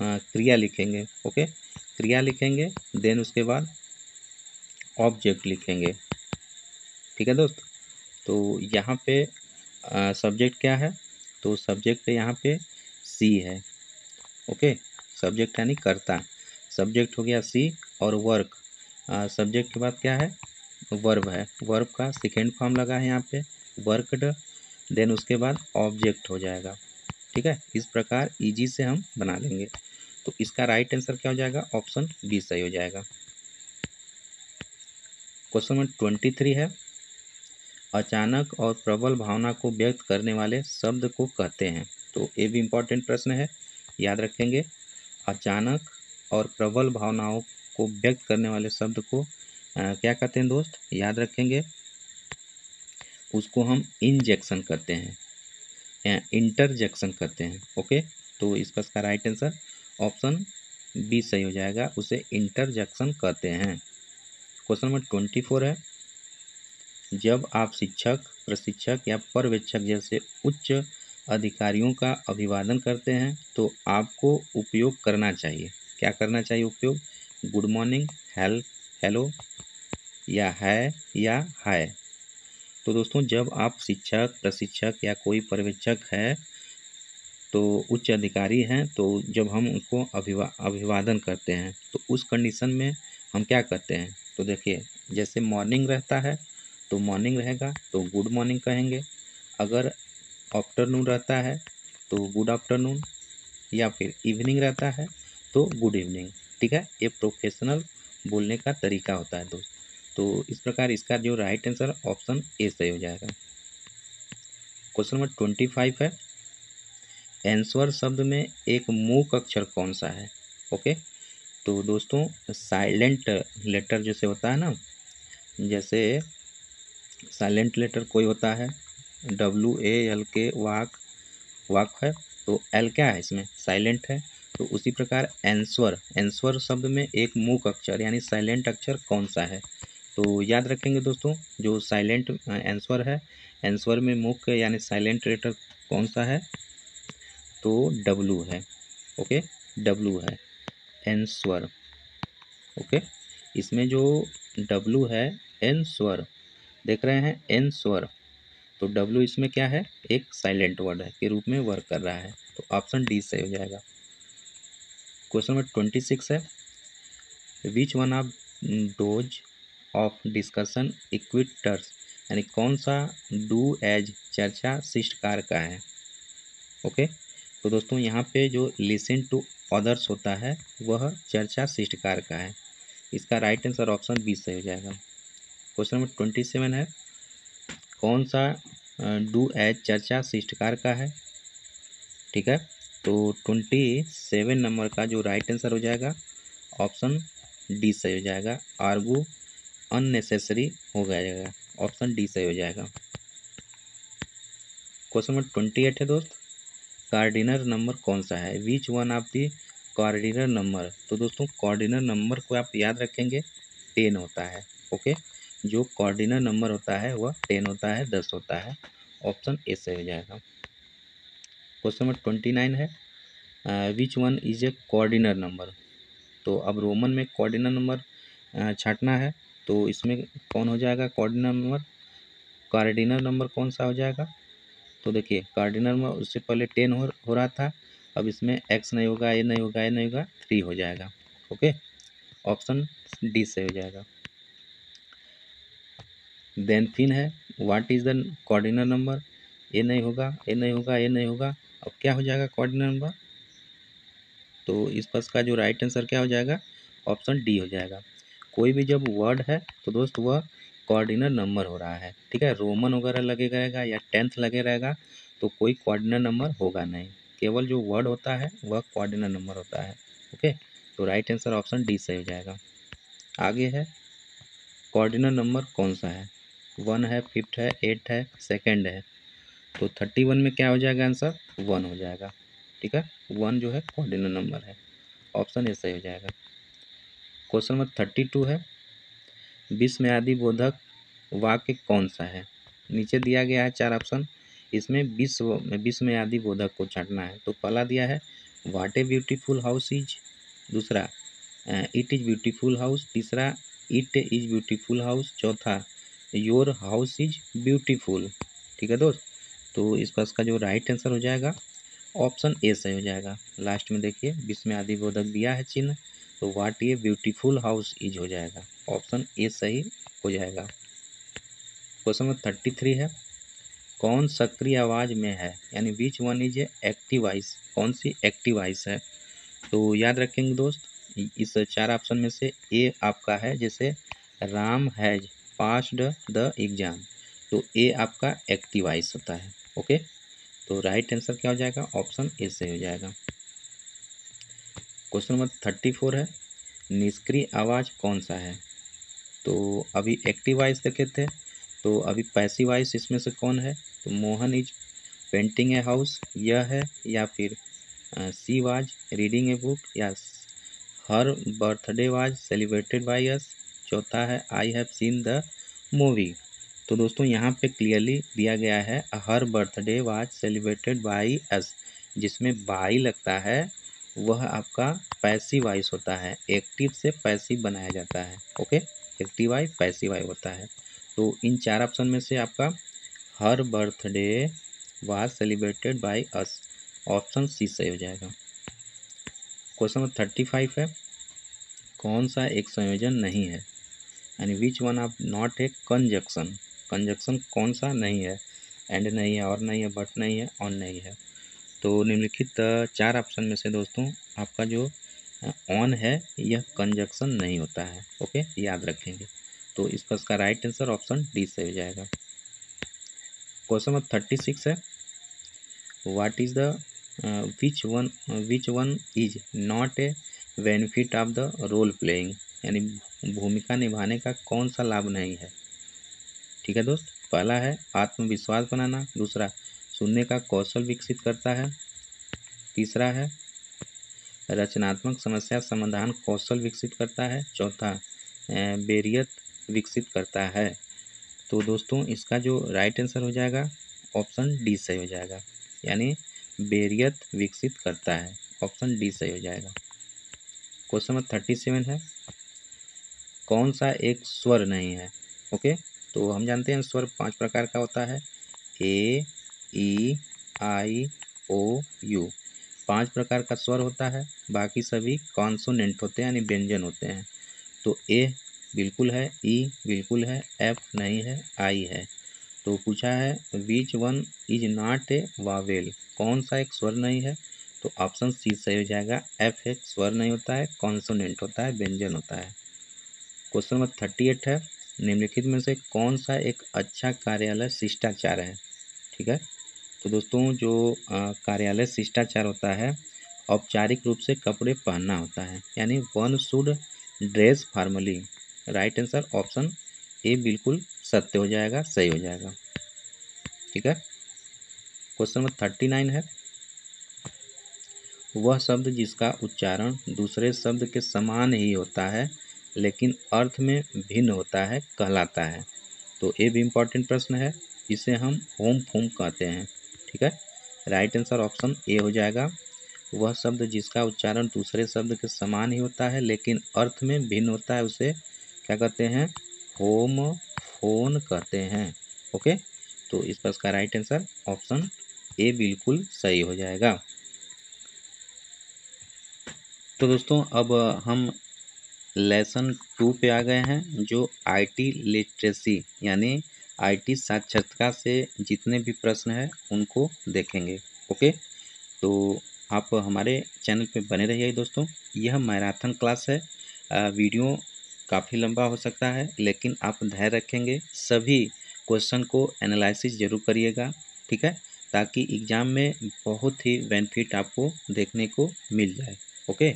आ, क्रिया लिखेंगे। ओके, क्रिया लिखेंगे, देन उसके बाद ऑब्जेक्ट लिखेंगे, ठीक है दोस्त। तो यहाँ पे आ, सब्जेक्ट क्या है, तो सब्जेक्ट यहाँ पे सी है। ओके, सब्जेक्ट यानी कर्ता, सब्जेक्ट हो गया सी, और वर्क, आ, सब्जेक्ट के बाद क्या है, वर्ब है, वर्ब का सेकेंड फॉर्म लगा है यहाँ पे वर्कड, देन उसके बाद ऑब्जेक्ट हो जाएगा, ठीक है। इस प्रकार इजी से हम बना लेंगे, तो इसका राइट आंसर क्या हो जाएगा, ऑप्शन बी सही हो जाएगा। क्वेश्चन नंबर ट्वेंटी थ्री है, अचानक और प्रबल भावना को व्यक्त करने वाले शब्द को कहते हैं। तो ये भी इम्पोर्टेंट प्रश्न है, याद रखेंगे, अचानक और प्रबल भावनाओं को व्यक्त करने वाले शब्द को आ, क्या कहते हैं दोस्त, याद रखेंगे, उसको हम इंजेक्शन कहते हैं या इंटरजेक्शन कहते हैं। ओके, तो इस पर इसका राइट आंसर ऑप्शन बी सही हो जाएगा, उसे इंटरजेक्शन कहते हैं। क्वेश्चन नंबर ट्वेंटी फोर है, जब आप शिक्षक, प्रशिक्षक या पर्यवेक्षक जैसे उच्च अधिकारियों का अभिवादन करते हैं तो आपको उपयोग करना चाहिए, क्या करना चाहिए उपयोग, गुड मॉर्निंग, हेल हेलो या है या हाय। तो दोस्तों जब आप शिक्षक, प्रशिक्षक या कोई पर्यवेक्षक है तो उच्च अधिकारी हैं, तो जब हम उनको अभिवा अभिवादन करते हैं तो उस कंडीशन में हम क्या करते हैं, तो देखिए जैसे मॉर्निंग रहता है तो मॉर्निंग रहेगा तो गुड मॉर्निंग कहेंगे, अगर आफ्टरनून रहता है तो गुड आफ्टरनून, या फिर इवनिंग रहता है तो गुड इवनिंग, ठीक है। ये प्रोफेशनल बोलने का तरीका होता है दोस्त। तो इस प्रकार इसका जो राइट आंसर ऑप्शन ए सही हो जाएगा। क्वेश्चन नंबर ट्वेंटी फाइव है, एंसवर शब्द में एक मूक अक्षर कौन सा है। ओके, तो दोस्तों साइलेंट लेटर जैसे होता है ना, जैसे साइलेंट लेटर कोई होता है डब्ल्यू ए एल के वाक, वाक है तो एल क्या है इसमें, साइलेंट है। तो उसी प्रकार एंस्वर, एंस्वर शब्द में एक मूक अक्षर यानी साइलेंट अक्षर कौन सा है, तो याद रखेंगे दोस्तों जो साइलेंट एंस्वर है, एंस्वर में मूक यानी साइलेंट लेटर कौन सा है, तो डब्लू है। ओके, डब्लू है एंस्वर। ओके, इसमें जो डब्लू है एंस्वर, देख रहे हैं एंस्वर, तो डब्लू इसमें क्या है, एक साइलेंट वर्ड है के रूप में वर्क कर रहा है, तो ऑप्शन डी सही हो जाएगा। क्वेश्चन नंबर ट्वेंटी सिक्स है, which one of those of discussion इक्विटर्स, यानी कौन सा डू एज चर्चा शिष्टकार का है। ओके, तो दोस्तों यहाँ पे जो लिसन टू अदर्स होता है वह चर्चा शिष्टकार का है, इसका राइट आंसर ऑप्शन बी सही हो जाएगा। क्वेश्चन नंबर ट्वेंटी सेवन है, कौन सा डू एज चर्चा शिष्टकार का है, ठीक है, तो ट्वेंटी सेवन नंबर का जो राइट आंसर हो जाएगा ऑप्शन डी सही हो जाएगा, आर्गू अननेसेसरी हो जाएगा, ऑप्शन डी सही हो जाएगा। क्वेश्चन नंबर ट्वेंटी एट है दोस्त, कार्डिनल नंबर कौन सा है, which one of the cardinal number, तो दोस्तों कार्डिनल नंबर को आप याद रखेंगे टेन होता है। ओके, जो कार्डिनल नंबर होता है वह टेन होता है, दस होता है, ऑप्शन ए सही हो जाएगा। क्वेश्चन नंबर ट्वेंटी नाइन है, which one is a cardinal number, तो अब रोमन में कार्डिनल नंबर छांटना है तो इसमें कौन हो जाएगा कार्डिनल नंबर, कार्डिनल नंबर कौन सा हो जाएगा, तो देखिए कार्डिनल नंबर उससे पहले टेन हो, हो रहा था, अब इसमें एक्स नहीं होगा, ए नहीं होगा, ए नहीं होगा, थ्री हो जाएगा। ओके, ऑप्शन डी सही हो जाएगा। देन फिन है what is the coordinate number, ये नहीं होगा, ये नहीं होगा, ये नहीं होगा, अब क्या हो जाएगा कोऑर्डिनेट नंबर। तो इस प्रश्न का जो राइट आंसर क्या हो जाएगा, ऑप्शन डी हो जाएगा। कोई भी जब वर्ड है तो दोस्त वह कोऑर्डिनेट नंबर हो रहा है, ठीक है, रोमन वगैरह लगे रहेगा या टेंथ लगे रहेगा तो कोई कोऑर्डिनेट नंबर होगा नहीं, केवल जो वर्ड होता है वह कोऑर्डिनेट नंबर होता है। ओके, तो राइट आंसर ऑप्शन डी सही हो जाएगा। आगे है कोऑर्डिनेट नंबर कौन सा है, वन है, फिफ्थ है, एट है, सेकंड है, तो थर्टी वन में क्या हो जाएगा आंसर, वन हो जाएगा, ठीक है, वन जो है कोऑर्डिनेट नंबर है, ऑप्शन ए सही हो जाएगा। क्वेश्चन नंबर थर्टी टू है, विस्म आदि बोधक वाक्य कौन सा है। नीचे दिया गया है चार ऑप्शन, इसमें विश्व विस्म आदि बोधक को छांटना है। तो पहला दिया है what a beautiful house is, दूसरा इट इज़ ब्यूटीफुल हाउस, तीसरा इट इज़ ब्यूटीफुल हाउस, चौथा योर हाउस इज ब्यूटीफुल, ठीक है दोस्त। तो इस प्रश्न का जो राइट आंसर हो जाएगा ऑप्शन ए सही हो जाएगा। लास्ट में देखिए विस्म आदि बोधक दिया है चिन्ह, तो what a beautiful house is हो जाएगा, ऑप्शन ए सही हो जाएगा। क्वेश्चन नंबर थर्टी थ्री है, कौन सक्रिय आवाज़ में है, यानी which one is active voice, कौन सी एक्टिव वॉइस है। तो याद रखेंगे दोस्त इस चार ऑप्शन में से ए आपका है, जैसे Ram has passed the exam, तो ए आपका एक्टिव वॉइस होता है। ओके, तो राइट आंसर क्या हो जाएगा, ऑप्शन ए सही हो जाएगा। क्वेश्चन नंबर थर्टी फोर है, निष्क्रिय आवाज़ कौन सा है। तो अभी एक्टिव वॉइस देखे थे, तो अभी पैसिव वॉइस इसमें से कौन है, तो Mohan is painting a house, यह है, या फिर she was reading a book, या her birthday was celebrated by us, चौथा है I have seen the movie. तो दोस्तों यहाँ पे क्लियरली दिया गया है her birthday was celebrated by us, जिसमें बाई लगता है वह आपका पैसिव वॉइस होता है, एक्टिव से पैसिव बनाया जाता है। Okay, active Y passive Y होता है। तो इन चार ऑप्शन में से आपका her birthday was celebrated by us, option C सही हो जाएगा। क्वेश्चन नंबर थर्टी फाइव है, कौन सा एक संयोजन नहीं है, यानी which one of not a conjunction. Conjunction कौन सा नहीं है, एंड नहीं है, और नहीं है, बट नहीं है, ऑन नहीं है। तो निम्नलिखित चार ऑप्शन में से दोस्तों आपका जो ऑन है यह कंजक्शन नहीं होता है। ओके, याद रखेंगे। तो इस प्रश्न का राइट आंसर ऑप्शन डी सही हो जाएगा। क्वेश्चन नंबर थर्टी सिक्स है, what is the which one which one is not a benefit of the role playing, यानी भूमिका निभाने का कौन सा लाभ नहीं है। ठीक है दोस्त, पहला है आत्मविश्वास बनाना, दूसरा सुनने का कौशल विकसित करता है, तीसरा है रचनात्मक समस्या समाधान कौशल विकसित करता है, चौथा बेरियत विकसित करता है। तो दोस्तों इसका जो राइट आंसर हो जाएगा ऑप्शन डी सही हो जाएगा, यानी बेरियत विकसित करता है, ऑप्शन डी सही हो जाएगा। क्वेश्चन नंबर थर्टी सेवन है, कौन सा एक स्वर नहीं है। ओके, तो हम जानते हैं स्वर पांच प्रकार का होता है, ए ई आई ओ यू, पांच प्रकार का स्वर होता है, बाकी सभी कॉन्सोनेंट होते हैं यानी व्यंजन होते हैं। तो ए बिल्कुल है, ई बिल्कुल है, एफ नहीं है, आई है। तो पूछा है which one is not a vowel, कौन सा एक स्वर नहीं है, तो ऑप्शन सी सही हो जाएगा। एफ एक स्वर नहीं होता है, कॉन्सोनेंट होता है, व्यंजन होता है। क्वेश्चन नंबर थर्टी एट है, निम्नलिखित में से कौन सा एक अच्छा कार्यालय शिष्टाचार है। ठीक है, तो दोस्तों जो कार्यालय शिष्टाचार होता है, औपचारिक रूप से कपड़े पहनना होता है, यानी one should dress formally, right answer option A बिल्कुल सत्य हो जाएगा, सही हो जाएगा। ठीक है, क्वेश्चन नंबर थर्टी नाइन है, वह शब्द जिसका उच्चारण दूसरे शब्द के समान ही होता है लेकिन अर्थ में भिन्न होता है कहलाता है। तो ये भी इम्पोर्टेंट प्रश्न है, इसे हम होम फूम कहते हैं। ठीक है, राइट आंसर ऑप्शन ए हो जाएगा, वह शब्द जिसका उच्चारण दूसरे शब्द के समान ही होता है लेकिन अर्थ में भिन्न होता है, उसे क्या कहते हैं, होम फोन कहते हैं। ओके, तो इस प्रश्न का राइट आंसर ऑप्शन ए बिल्कुल सही हो जाएगा। तो दोस्तों अब हम लेसन टू पे आ गए हैं, जो आईटी लिटरेसी यानी आईटी साक्षरता से जितने भी प्रश्न हैं उनको देखेंगे। ओके, तो आप हमारे चैनल पे बने रहिए दोस्तों। यह मैराथन क्लास है, वीडियो काफ़ी लंबा हो सकता है, लेकिन आप धैर्य रखेंगे, सभी क्वेश्चन को एनालिसिस जरूर करिएगा, ठीक है, ताकि एग्ज़ाम में बहुत ही बेनिफिट आपको देखने को मिल जाए। ओके,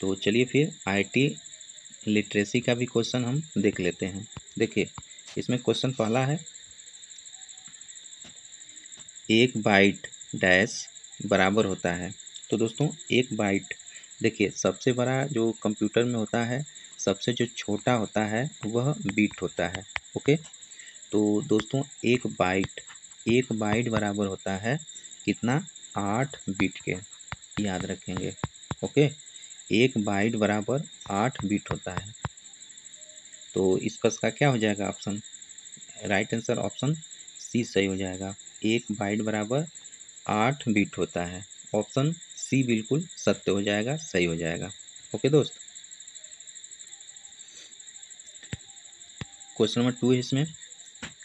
तो चलिए फिर आईटी लिटरेसी का भी क्वेश्चन हम देख लेते हैं। देखिए, इसमें क्वेश्चन पहला है, एक बाइट डैश बराबर होता है। तो दोस्तों एक बाइट, देखिए सबसे बड़ा जो कंप्यूटर में होता है, सबसे जो छोटा होता है वह बिट होता है। ओके, तो दोस्तों एक बाइट एक बाइट बराबर होता है कितना, आठ बिट के, याद रखेंगे। ओके, एक बाइट बराबर आठ बिट होता है। तो इस प्रश्न का क्या हो जाएगा option, right answer option C सही हो जाएगा। एक बाइट बराबर आठ बिट होता है, ऑप्शन सी बिल्कुल सत्य हो जाएगा, सही हो जाएगा। ओके दोस्त, क्वेश्चन नंबर टू है इसमें,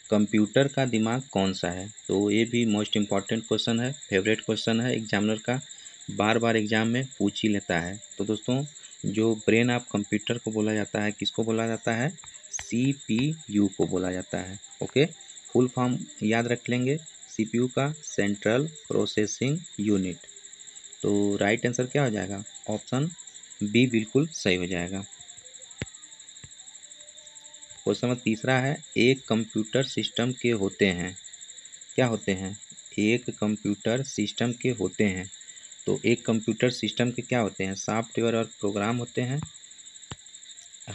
कंप्यूटर का दिमाग कौन सा है। तो ये भी मोस्ट इम्पॉर्टेंट क्वेश्चन है, फेवरेट क्वेश्चन है एग्जामिनर का, बार बार एग्जाम में पूछ ही लेता है। तो दोस्तों जो ब्रेन आप कंप्यूटर को बोला जाता है, किसको बोला जाता है, सीपीयू को बोला जाता है। ओके, फुल फॉर्म याद रख लेंगे सीपीयू का, सेंट्रल प्रोसेसिंग यूनिट। तो राइट आंसर क्या हो जाएगा, ऑप्शन बी बिल्कुल सही हो जाएगा। क्वेश्चन नंबर तीसरा है, एक कंप्यूटर सिस्टम के होते हैं, क्या होते हैं, एक कंप्यूटर सिस्टम के होते हैं। तो एक कंप्यूटर सिस्टम के क्या होते हैं, सॉफ्टवेयर और प्रोग्राम होते हैं,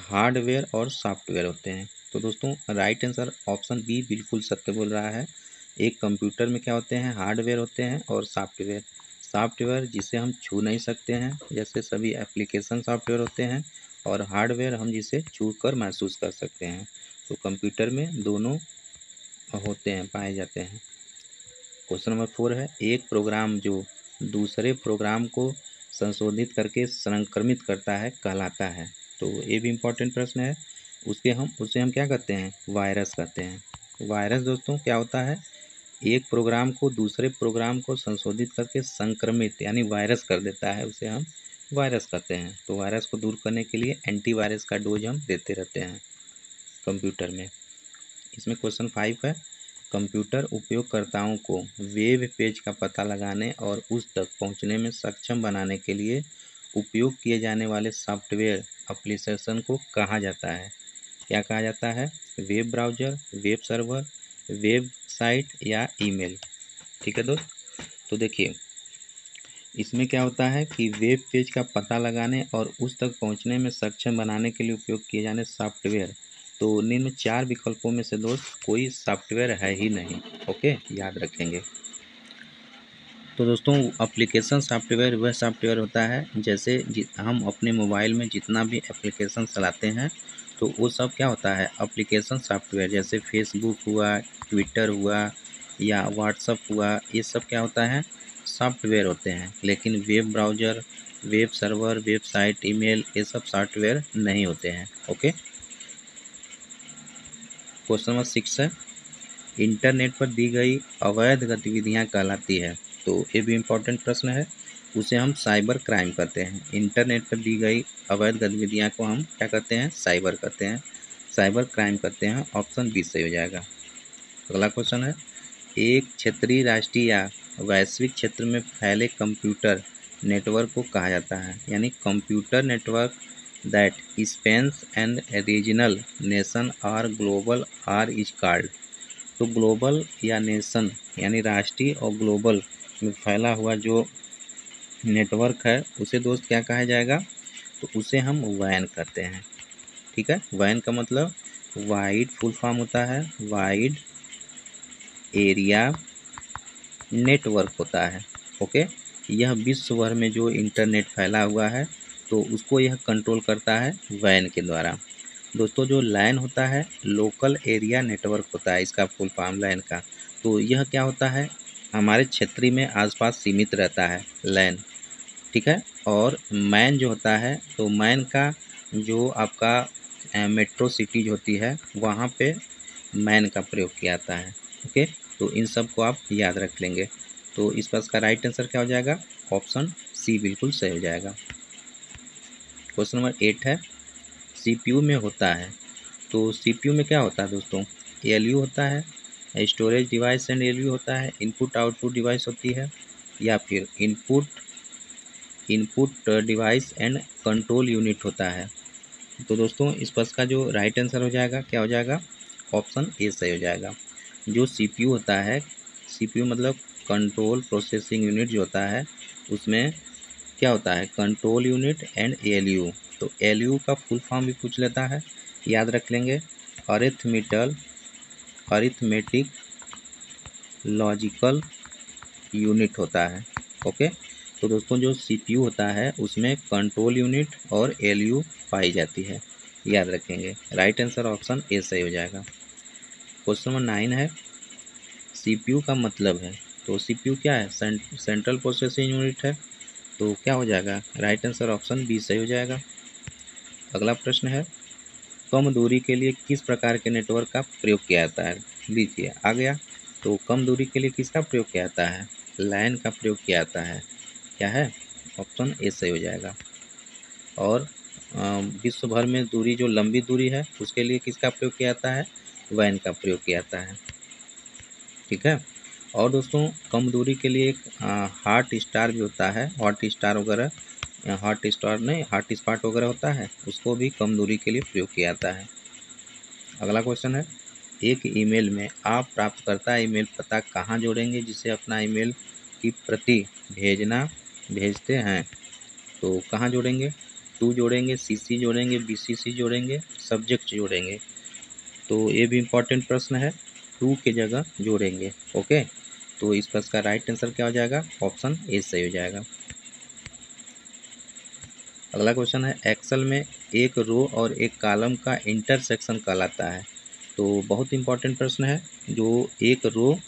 हार्डवेयर और सॉफ्टवेयर होते हैं। तो दोस्तों राइट आंसर ऑप्शन बी बिल्कुल सत्य बोल रहा है। एक कंप्यूटर में क्या होते हैं, हार्डवेयर होते हैं और सॉफ्टवेयर, सॉफ्टवेयर जिसे हम छू नहीं सकते हैं, जैसे सभी एप्लीकेशन सॉफ्टवेयर होते हैं, और हार्डवेयर हम जिसे छू कर महसूस कर सकते हैं। तो कंप्यूटर में दोनों होते हैं, पाए जाते हैं। क्वेश्चन नंबर फोर है, एक प्रोग्राम जो दूसरे प्रोग्राम को संशोधित करके संक्रमित करता है कहलाता है। तो ये भी इम्पोर्टेंट प्रश्न है, उसके हम उसे हम क्या कहते हैं, वायरस कहते हैं। वायरस दोस्तों क्या होता है, एक प्रोग्राम को दूसरे प्रोग्राम को संशोधित करके संक्रमित यानी वायरस कर देता है, उसे हम वायरस कहते हैं। तो वायरस को दूर करने के लिए एंटीवायरस का डोज हम देते रहते हैं कंप्यूटर में। इसमें क्वेश्चन फाइव है, कंप्यूटर उपयोगकर्ताओं को वेब पेज का पता लगाने और उस तक पहुंचने में सक्षम बनाने के लिए उपयोग किए जाने वाले सॉफ्टवेयर एप्लीकेशन को कहा जाता है, क्या कहा जाता है, web browser, web server, website या ईमेल। ठीक है दोस्त, तो देखिए इसमें क्या होता है कि वेब पेज का पता लगाने और उस तक पहुँचने में सक्षम बनाने के लिए उपयोग किए जाने सॉफ्टवेयर, तो निम्न चार विकल्पों में से दोस्त कोई सॉफ्टवेयर है ही नहीं। ओके, याद रखेंगे। तो दोस्तों एप्लीकेशन सॉफ्टवेयर वह सॉफ्टवेयर होता है, जैसे हम अपने मोबाइल में जितना भी एप्लीकेशन चलाते हैं तो वो सब क्या होता है, एप्लीकेशन सॉफ्टवेयर, जैसे फेसबुक हुआ, ट्विटर हुआ या व्हाट्सअप हुआ, ये सब क्या होता है, सॉफ्टवेयर होते हैं। लेकिन web browser, web server, website, email, ये सब सॉफ्टवेयर नहीं होते हैं। ओके, क्वेश्चन नंबर सिक्स है, इंटरनेट पर दी गई अवैध गतिविधियां कहलाती है। तो ये भी इम्पोर्टेंट प्रश्न है, उसे हम साइबर क्राइम कहते हैं। इंटरनेट पर दी गई अवैध गतिविधियां को हम क्या कहते हैं, साइबर कहते हैं, साइबर क्राइम कहते हैं, ऑप्शन बी सही हो जाएगा। अगला क्वेश्चन है, एक क्षेत्रीय, राष्ट्रीय या वैश्विक क्षेत्र में फैले कंप्यूटर नेटवर्क को कहा जाता है, यानी computer network that spans and regional, nation और ग्लोबल आर इज कॉल्ड। तो ग्लोबल या नेशन यानी राष्ट्रीय और ग्लोबल में फैला हुआ जो नेटवर्क है उसे दोस्त क्या कहा जाएगा, तो उसे हम वैन कहते हैं। ठीक है, वैन का मतलब वाइड फुल फॉर्म होता है, वाइड एरिया नेटवर्क होता है। ओके, यह विश्व भर में जो इंटरनेट फैला हुआ है तो उसको यह कंट्रोल करता है वैन के द्वारा। दोस्तों जो लैन होता है, लोकल एरिया नेटवर्क होता है, इसका फुल फॉर्म लैन का। तो यह क्या होता है, हमारे क्षेत्र में आसपास सीमित रहता है लैन। ठीक है, और मैन जो होता है, तो मैन का जो आपका मेट्रो सिटीज होती है वहाँ पे मैन का प्रयोग किया जाता है। ओके, तो इन सब को आप याद रख लेंगे। तो इस पर इसका राइट आंसर क्या हो जाएगा? ऑप्शन सी बिल्कुल सही हो जाएगा। क्वेश्चन नंबर एट है, सीपीयू में होता है। तो सीपीयू में क्या होता है दोस्तों? एएलयू होता है, स्टोरेज डिवाइस एंड एएलयू होता है, इनपुट आउटपुट डिवाइस होती है, या फिर input input device and control unit होता है। तो दोस्तों इस प्रश्न का जो राइट आंसर हो जाएगा क्या हो जाएगा? ऑप्शन ए सही हो जाएगा। जो सीपीयू होता है, सीपीयू मतलब कंट्रोल प्रोसेसिंग यूनिट जो होता है, उसमें क्या होता है? Control unit and ALU. तो एएलयू का फुल फॉर्म भी पूछ लेता है, याद रख लेंगे, अरिथमेटिकल अरिथमेटिक लॉजिकल यूनिट होता है। ओके, तो दोस्तों जो सीपीयू होता है उसमें कंट्रोल यूनिट और एएलयू पाई जाती है, याद रखेंगे। राइट आंसर ऑप्शन ए सही हो जाएगा। क्वेश्चन नंबर नाइन है, सीपीयू का मतलब है। तो सीपीयू क्या है? सेंट्रल प्रोसेसिंग यूनिट है। तो क्या हो जाएगा? राइट आंसर ऑप्शन बी सही हो जाएगा। अगला प्रश्न है, कम दूरी के लिए किस प्रकार के नेटवर्क का प्रयोग किया जाता है? लीजिए आ गया। तो कम दूरी के लिए किसका प्रयोग किया जाता है? लाइन का प्रयोग किया जाता है। क्या है? ऑप्शन ए सही हो जाएगा। और विश्व भर में दूरी जो लंबी दूरी है उसके लिए किसका प्रयोग किया जाता है? वैन का प्रयोग किया जाता है। ठीक है। और दोस्तों कम दूरी के लिए एक हॉट स्टार भी होता है, हॉट स्टार वगैरह, हॉट स्टार नहीं हॉट स्पॉट वगैरह होता है, उसको भी कम दूरी के लिए प्रयोग किया जाता है। अगला क्वेश्चन है, एक ईमेल में आप प्राप्तकर्ता ईमेल पता कहाँ जोड़ेंगे जिसे अपना ईमेल की प्रति भेजना भेजते हैं? तो कहाँ जोड़ेंगे? टू जोड़ेंगे, सीसी जोड़ेंगे, बीसीसी जोड़ेंगे, सब्जेक्ट जोड़ेंगे। तो ये भी इम्पोर्टेंट प्रश्न है, टू के जगह जोड़ेंगे। ओके, तो इस प्रश्न का राइट आंसर क्या हो जाएगा? ऑप्शन ए सही हो जाएगा। अगला क्वेश्चन है, एक्सेल में एक रो और एक कॉलम का इंटरसेक्शन कहलाता है। तो बहुत इंपॉर्टेंट प्रश्न है। जो एक रो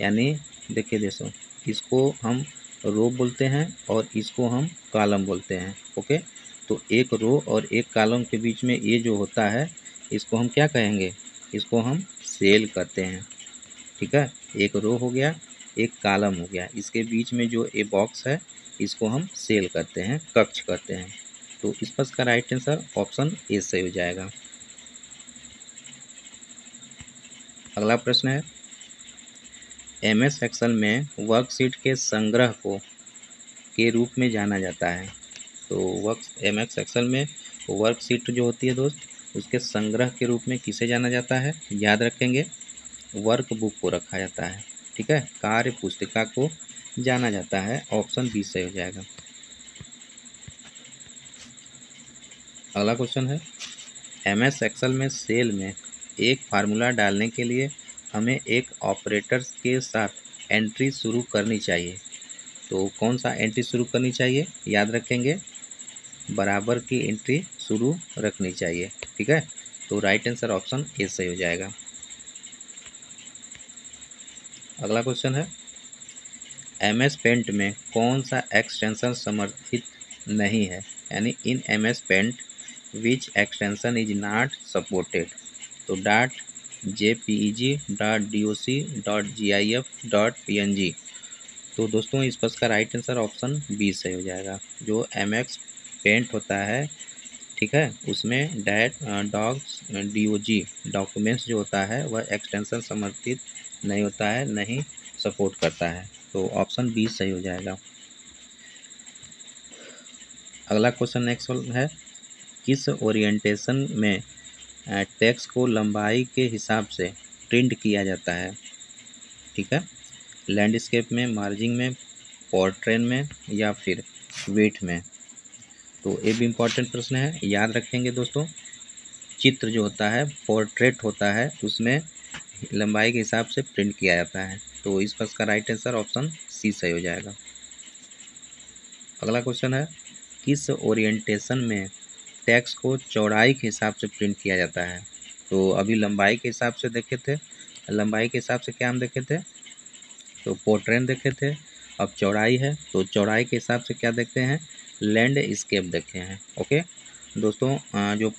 यानी देखिए दोस्तों, इसको हम रो बोलते हैं और इसको हम कॉलम बोलते हैं। ओके, तो एक रो और एक कॉलम के बीच में ये जो होता है इसको हम क्या कहेंगे? इसको हम सेल करते हैं। ठीक है, एक रो हो गया, एक कॉलम हो गया, इसके बीच में जो ए बॉक्स है इसको हम सेल करते हैं, कक्ष करते हैं। तो इस पर इसका राइट आंसर ऑप्शन ए सही हो जाएगा। अगला प्रश्न है, एम एस एक्सेल में वर्कशीट के संग्रह को के रूप में जाना जाता है। तो वर्क एम एस एक्सेल में वर्कशीट जो होती है दोस्त, उसके संग्रह के रूप में किसे जाना जाता है? याद रखेंगे, वर्कबुक को रखा जाता है। ठीक है, कार्य पुस्तिका को जाना जाता है। ऑप्शन बी सही हो जाएगा। अगला क्वेश्चन है, एम एस एक्सेल में सेल में एक फार्मूला डालने के लिए हमें एक ऑपरेटर के साथ एंट्री शुरू करनी चाहिए। तो कौन सा एंट्री शुरू करनी चाहिए? याद रखेंगे, बराबर की एंट्री शुरू रखनी चाहिए। ठीक है, तो राइट आंसर ऑप्शन ए सही हो जाएगा। अगला क्वेश्चन है, एम एस पेंट में कौन सा एक्सटेंशन समर्थित नहीं है? यानी in M S Paint which extension is not supported. तो dot J P E G, dot D O C, dot G I F, dot P N G. तो दोस्तों इस प्रश्न का राइट आंसर ऑप्शन बी सही हो जाएगा। जो एम एक्स पेंट होता है, ठीक है, उसमें dot docs D O G documents जो होता है वह एक्सटेंशन समर्थित नहीं होता है, नहीं सपोर्ट करता है। तो ऑप्शन बी सही हो जाएगा। अगला क्वेश्चन नेक्स्ट है, किस ओरिएंटेशन में टेक्स्ट को लंबाई के हिसाब से प्रिंट किया जाता है? ठीक है, लैंडस्केप में, मार्जिंग में, पोर्ट्रेट में, या फिर वेट में। तो ये भी इम्पोर्टेंट प्रश्न है, याद रखेंगे दोस्तों। चित्र जो होता है, पोर्ट्रेट होता है, उसमें लंबाई के हिसाब से प्रिंट किया जाता है। तो इस प्रश्न का राइट आंसर ऑप्शन सी सही हो जाएगा। अगला क्वेश्चन है, किस ओरिएंटेशन में टेक्स्ट को चौड़ाई के हिसाब से प्रिंट किया जाता है? तो अभी लंबाई के हिसाब से देखे थे, लंबाई के हिसाब से क्या हम देखे थे? तो पोर्ट्रेट देखे थे। अब चौड़ाई है, तो चौड़ाई के हिसाब से क्या देखते हैं? लैंडस्केप देखे हैं। ओके, दोस्तों जो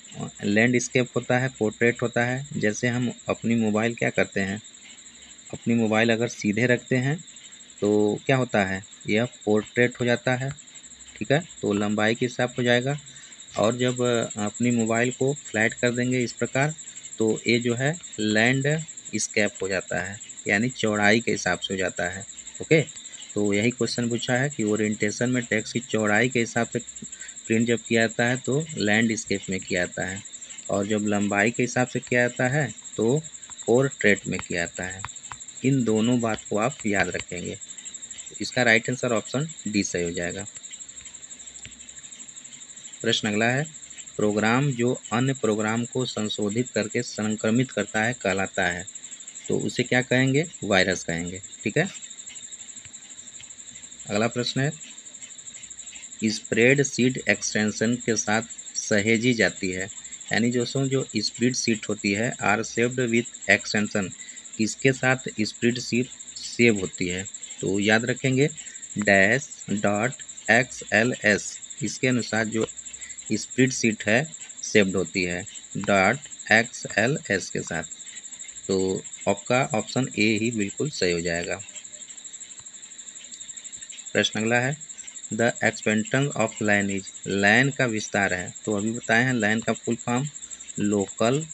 लैंडस्केप होता है, पोर्ट्रेट होता है, जैसे हम अपनी मोबाइल क्या करते हैं, अपनी मोबाइल अगर सीधे रखते हैं तो क्या होता है, यह पोर्ट्रेट हो जाता है। ठीक है, तो लंबाई के हिसाब हो जाएगा। और जब अपनी मोबाइल को फ्लैट कर देंगे इस प्रकार, तो ये जो है लैंडस्केप हो जाता है, यानी चौड़ाई के हिसाब से हो जाता है। ओके, तो यही क्वेश्चन पूछा है कि ओरिएंटेशन में टेक्स्ट की चौड़ाई के हिसाब से प्रिंट जब किया जाता है तो लैंडस्केप में किया जाता है, और जब लंबाई के हिसाब से किया जाता है तो पोर्ट्रेट में किया जाता है। इन दोनों बात को आप याद रखेंगे। इसका राइट आंसर ऑप्शन डी सही हो जाएगा। प्रश्न अगला है, प्रोग्राम जो अन्य प्रोग्राम को संशोधित करके संक्रमित करता है कहलाता है, तो उसे क्या कहेंगे, वायरस कहेंगे। ठीक है, अगला प्रश्न है, स्प्रेड शीट एक्सटेंशन के साथ सहेजी जाती है, यानी दोस्तों जो स्प्रेड शीट होती है आर सेव्ड विथ एक्सटेंशन, किसके साथ स्प्रेड शीट सेव होती है, तो याद रखेंगे dash dot X L S, इसके अनुसार जो स्प्रेड शीट है सेव्ड होती है डॉट एक्स एल एस के साथ। तो आपका ऑप्शन ए ही बिल्कुल सही हो जाएगा। प्रश्न अगला है, the expansion of language, LAN का विस्तार है, तो अभी बताए हैं लैन का full form local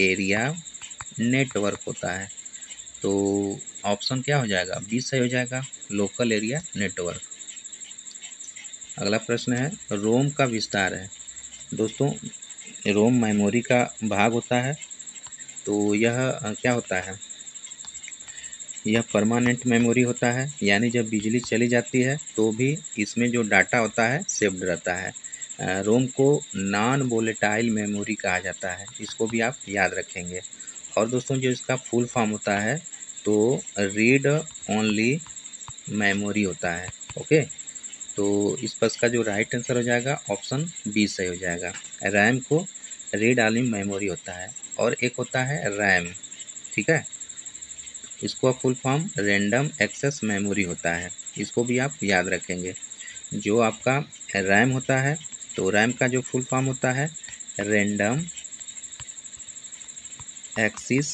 area network होता है, तो ऑप्शन क्या हो जाएगा, बी सही हो जाएगा, लोकल एरिया नेटवर्क। अगला प्रश्न है, रोम का विस्तार है, दोस्तों रोम मेमोरी का भाग होता है, तो यह क्या होता है, यह परमानेंट मेमोरी होता है, यानी जब बिजली चली जाती है तो भी इसमें जो डाटा होता है सेव्ड रहता है। रोम को नॉन वोलेटाइल मेमोरी कहा जाता है, इसको भी आप याद रखेंगे। और दोस्तों जो इसका फुल फॉर्म होता है तो रीड ओनली मेमोरी होता है। ओके, तो इस प्रश्न का जो राइट आंसर हो जाएगा ऑप्शन बी सही हो जाएगा। रैम को रीड ऑनली मेमोरी होता है, और एक होता है रैम, ठीक है, इसको full form random access memory होता है, इसको भी आप याद रखेंगे। जो आपका रैम होता है, तो रैम का जो फुल फॉर्म होता है रैंडम एक्सेस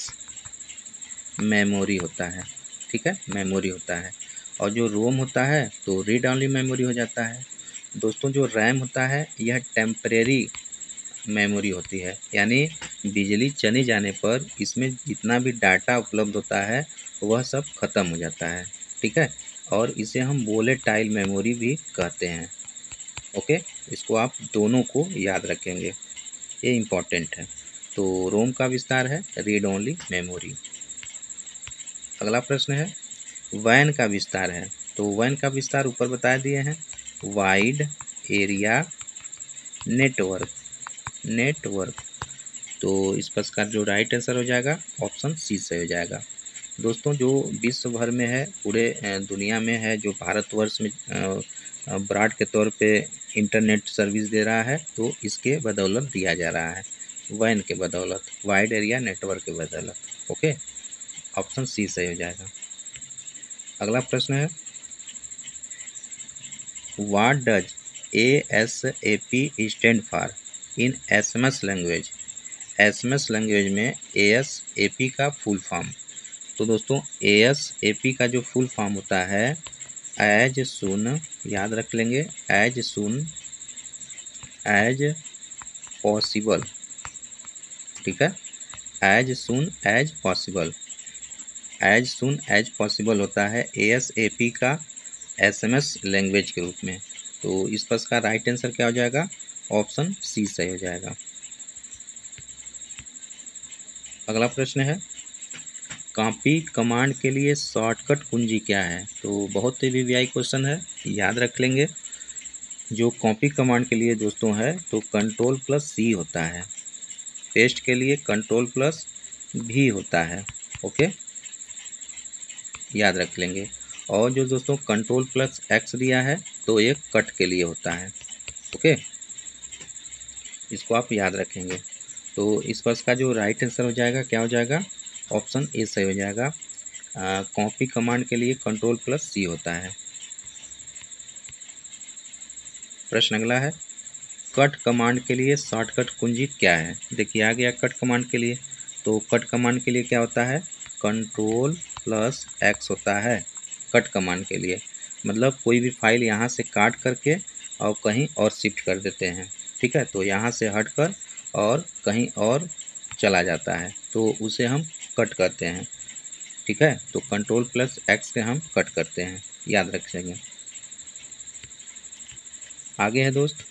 मेमोरी होता है, ठीक है, मेमोरी होता है। और जो रोम होता है तो रीड ऑनली मेमोरी हो जाता है। दोस्तों जो रैम होता है यह टेम्परेरी मेमोरी होती है, यानी बिजली चले जाने पर इसमें जितना भी डाटा उपलब्ध होता है वह सब ख़त्म हो जाता है, ठीक है, और इसे हम वोलेटाइल मेमोरी भी कहते हैं। ओके, इसको आप दोनों को याद रखेंगे, ये इम्पॉर्टेंट है। तो रोम का विस्तार है रीड ओनली मेमोरी। अगला प्रश्न है, वैन का विस्तार है, तो वैन का विस्तार ऊपर बता दिए हैं, वाइड एरिया नेटवर्क, नेटवर्क, तो इस पर इसका जो राइट आंसर हो जाएगा ऑप्शन सी सही हो जाएगा। दोस्तों जो विश्व भर में है, पूरे दुनिया में है, जो भारतवर्ष में ब्रॉड के तौर पे इंटरनेट सर्विस दे रहा है, तो इसके बदौलत दिया जा रहा है, वैन के बदौलत, वाइड एरिया नेटवर्क के बदौलत। ओके, ऑप्शन सी सही हो जाएगा। अगला प्रश्न है, what does A S A P stand for in S M S language. S M S language में ए एस ए पी का फुल फॉर्म, तो दोस्तों ए एस ए पी का जो फुल फॉर्म होता है एज सुन, याद रख लेंगे, एज सुन एज पॉसिबल, ठीक है, as soon as possible, as soon as possible होता है ए एस ए पी का एस एम एस लैंग्वेज के रूप में। तो इस पर इसका राइट आंसर क्या हो जाएगा, ऑप्शन सी सही हो जाएगा। अगला प्रश्न है, कॉपी कमांड के लिए शॉर्टकट कुंजी क्या है, तो बहुत ही वीवीआई क्वेश्चन है, याद रख लेंगे। जो कॉपी कमांड के लिए दोस्तों है तो कंट्रोल प्लस सी होता है, पेस्ट के लिए कंट्रोल प्लस भी होता है, ओके, याद रख लेंगे। और जो दोस्तों कंट्रोल प्लस एक्स दिया है तो ये कट के लिए होता है, ओके, इसको आप याद रखेंगे। तो इस पर इसका जो राइट आंसर हो जाएगा क्या हो जाएगा, ऑप्शन ए सही हो जाएगा। कॉपी कमांड के लिए कंट्रोल प्लस सी होता है। प्रश्न अगला है, कट कमांड के लिए शॉर्टकट कुंजी क्या है। देखिए आ गया कट कमांड के लिए, तो कट कमांड के लिए क्या होता है, कंट्रोल प्लस एक्स होता है कट कमांड के लिए। मतलब कोई भी फाइल यहाँ से काट करके और कहीं और शिफ्ट कर देते हैं, ठीक है। तो यहाँ से हट कर और कहीं और चला जाता है, तो उसे हम कट करते हैं, ठीक है। तो कंट्रोल प्लस एक्स से हम कट करते हैं, याद रखेंगे। आगे है दोस्त,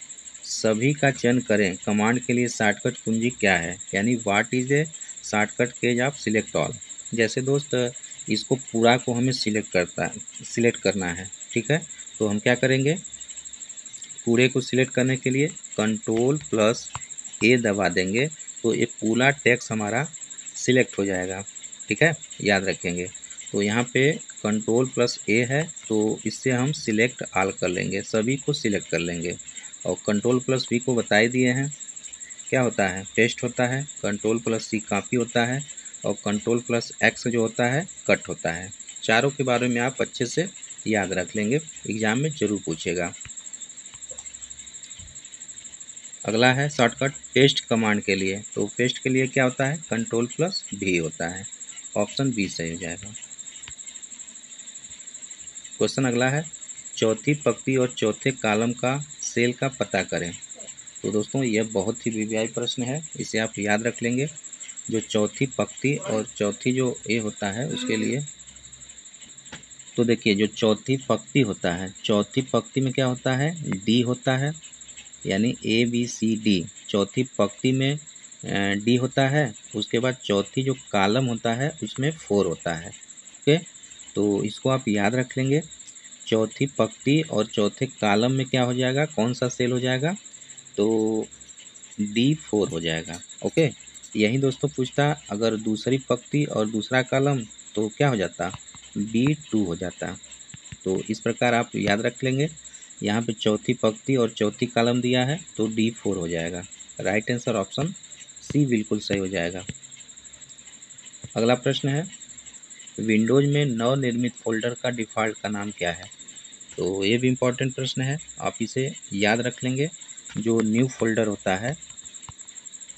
सभी का चयन करें कमांड के लिए शॉर्टकट कुंजी क्या है, यानी what is a shortcut keys of select all. जैसे दोस्त इसको पूरा को हमें सिलेक्ट करता है सिलेक्ट करना है, ठीक है। तो हम क्या करेंगे, पूरे को सिलेक्ट करने के लिए कंट्रोल प्लस ए दबा देंगे, तो ये पूरा टेक्स्ट हमारा सिलेक्ट हो जाएगा, ठीक है, याद रखेंगे। तो यहाँ पे कंट्रोल प्लस ए है, तो इससे हम सिलेक्ट ऑल कर लेंगे, सभी को सिलेक्ट कर लेंगे। और कंट्रोल प्लस बी को बता ही दिए हैं, क्या होता है, पेस्ट होता है। कंट्रोल प्लस सी कॉपी होता है, और कंट्रोल प्लस एक्स जो होता है कट होता है। चारों के बारे में आप अच्छे से याद रख लेंगे, एग्ज़ाम में ज़रूर पूछेगा। अगला है शॉर्टकट पेस्ट कमांड के लिए। तो पेस्ट के लिए क्या होता है, कंट्रोल प्लस भी होता है, ऑप्शन बी सही हो जाएगा। क्वेश्चन अगला है, चौथी पंक्ति और चौथे कॉलम का सेल का पता करें। तो दोस्तों यह बहुत ही वीवीआई प्रश्न है, इसे आप याद रख लेंगे। जो चौथी पंक्ति और चौथी जो ए होता है उसके लिए, तो देखिए जो चौथी पंक्ति होता है, चौथी पंक्ति में क्या होता है, डी होता है, यानी ए बी सी डी चौथी पंक्ति में डी होता है। उसके बाद चौथी जो कॉलम होता है उसमें फोर होता है, ओके। तो इसको आप याद रख लेंगे, चौथी पंक्ति और चौथे कॉलम में क्या हो जाएगा, कौन सा सेल हो जाएगा, तो डी फोर हो जाएगा, ओके। यही दोस्तों पूछता अगर दूसरी पंक्ति और दूसरा कॉलम, तो क्या हो जाता, बी टू हो जाता। तो इस प्रकार आप याद रख लेंगे। यहाँ पे चौथी पंक्ति और चौथी कॉलम दिया है, तो डी फोर हो जाएगा, राइट आंसर ऑप्शन सी बिल्कुल सही हो जाएगा। अगला प्रश्न है, विंडोज़ में नवनिर्मित फोल्डर का डिफ़ॉल्ट का नाम क्या है। तो ये भी इम्पोर्टेंट प्रश्न है, आप इसे याद रख लेंगे। जो न्यू फोल्डर होता है,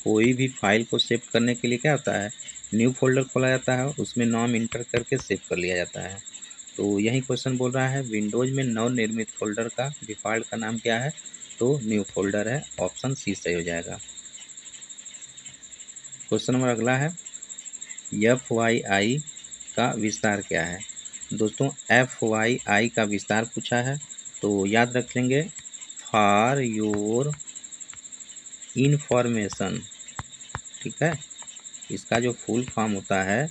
कोई भी फाइल को सेव करने के लिए क्या होता है, न्यू फोल्डर खोला जाता है, उसमें नाम इंटर करके सेव कर लिया जाता है। तो यही क्वेश्चन बोल रहा है, विंडोज़ में नवनिर्मित फोल्डर का डिफ़ॉल्ट का नाम क्या है, तो न्यू फोल्डर है, ऑप्शन सी सही हो जाएगा। क्वेश्चन नंबर अगला है, एफ वाई आई का विस्तार क्या है। दोस्तों एफ वाई आई का विस्तार पूछा है, तो याद रख लेंगे, फॉर योर इन्फॉर्मेशन, ठीक है। इसका जो फुल फॉर्म होता है,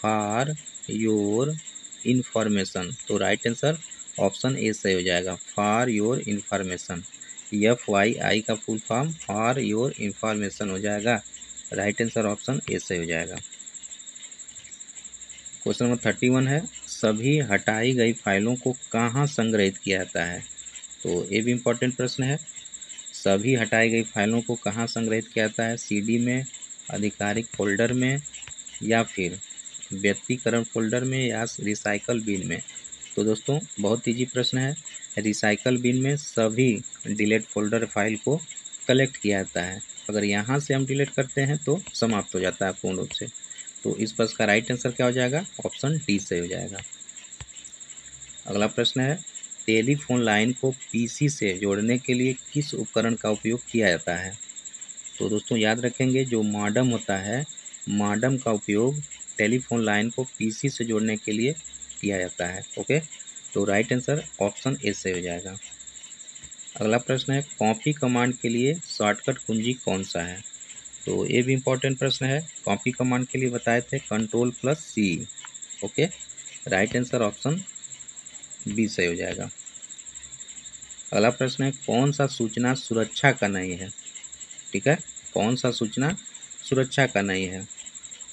फॉर योर इन्फॉर्मेशन, तो राइट आंसर ऑप्शन ए सही हो जाएगा, for your information. F Y I का full form for your information हो जाएगा, राइट आंसर ऑप्शन ए सही हो जाएगा। क्वेश्चन नंबर थर्टी वन है, सभी हटाई गई फाइलों को कहाँ संग्रहित किया जाता है। तो ये भी इम्पोर्टेंट प्रश्न है, सभी हटाई गई फाइलों को कहाँ संग्रहित किया जाता है, सीडी में, आधिकारिक फोल्डर में, या फिर व्यक्तिकरण फोल्डर में, या रिसाइकल बिन में। तो दोस्तों बहुत ईजी प्रश्न है, रिसाइकल बिन में सभी डिलीट फोल्डर फाइल को कलेक्ट किया जाता है। अगर यहाँ से हम डिलीट करते हैं तो समाप्त हो जाता है पूर्ण रूप से। तो इस प्रश्न का राइट आंसर क्या हो जाएगा, ऑप्शन डी सही हो जाएगा। अगला प्रश्न है, टेलीफोन लाइन को पीसी से जोड़ने के लिए किस उपकरण का उपयोग किया जाता है। तो दोस्तों याद रखेंगे, जो मॉडम होता है, मॉडम का उपयोग टेलीफोन लाइन को पीसी से जोड़ने के लिए किया जाता है, ओके। तो राइट आंसर ऑप्शन ए सही हो जाएगा। अगला प्रश्न है, कॉपी कमांड के लिए शॉर्टकट कुंजी कौन सा है। तो ये भी इम्पोर्टेंट प्रश्न है, कॉपी कमांड के लिए बताए थे control plus C, okay, right answer option B सही हो जाएगा। अगला प्रश्न है, कौन सा सूचना सुरक्षा का नहीं है, ठीक है, कौन सा सूचना सुरक्षा का नहीं है।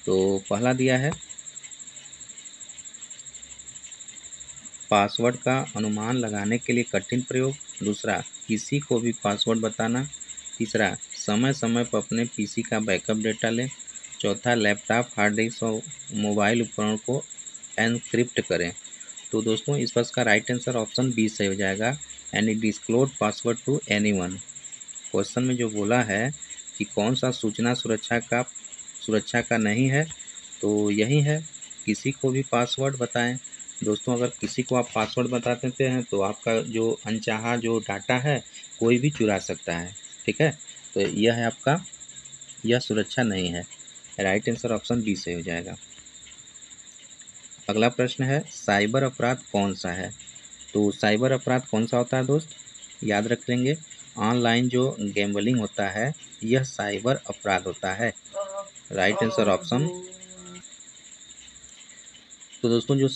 तो पहला दिया है, पासवर्ड का अनुमान लगाने के लिए कठिन प्रयोग, दूसरा किसी को भी पासवर्ड बताना, तीसरा समय समय पर अपने पीसी का बैकअप डेटा लें, चौथा लैपटॉप, हार्ड डिस्क और मोबाइल उपकरण को एनक्रिप्ट करें। तो दोस्तों इस प्रश्न का राइट आंसर ऑप्शन बी सही हो जाएगा, any disclose password to anyone. Question में जो बोला है कि कौन सा सूचना सुरक्षा का सुरक्षा का नहीं है, तो यही है किसी को भी पासवर्ड बताएं। दोस्तों अगर किसी को आप पासवर्ड बता देते हैं तो आपका जो अनचाहा जो डाटा है कोई भी चुरा सकता है, ठीक है। तो यह है आपका, यह सुरक्षा नहीं है। राइट आंसर ऑप्शन बी से हो जाएगा। अगला प्रश्न है साइबर अपराध कौन सा है। तो साइबर अपराध कौन सा होता है दोस्त, याद रख लेंगे, ऑनलाइन जो गैम्बलिंग होता है यह साइबर अपराध होता है। Right answer option. तो दोस्तों जो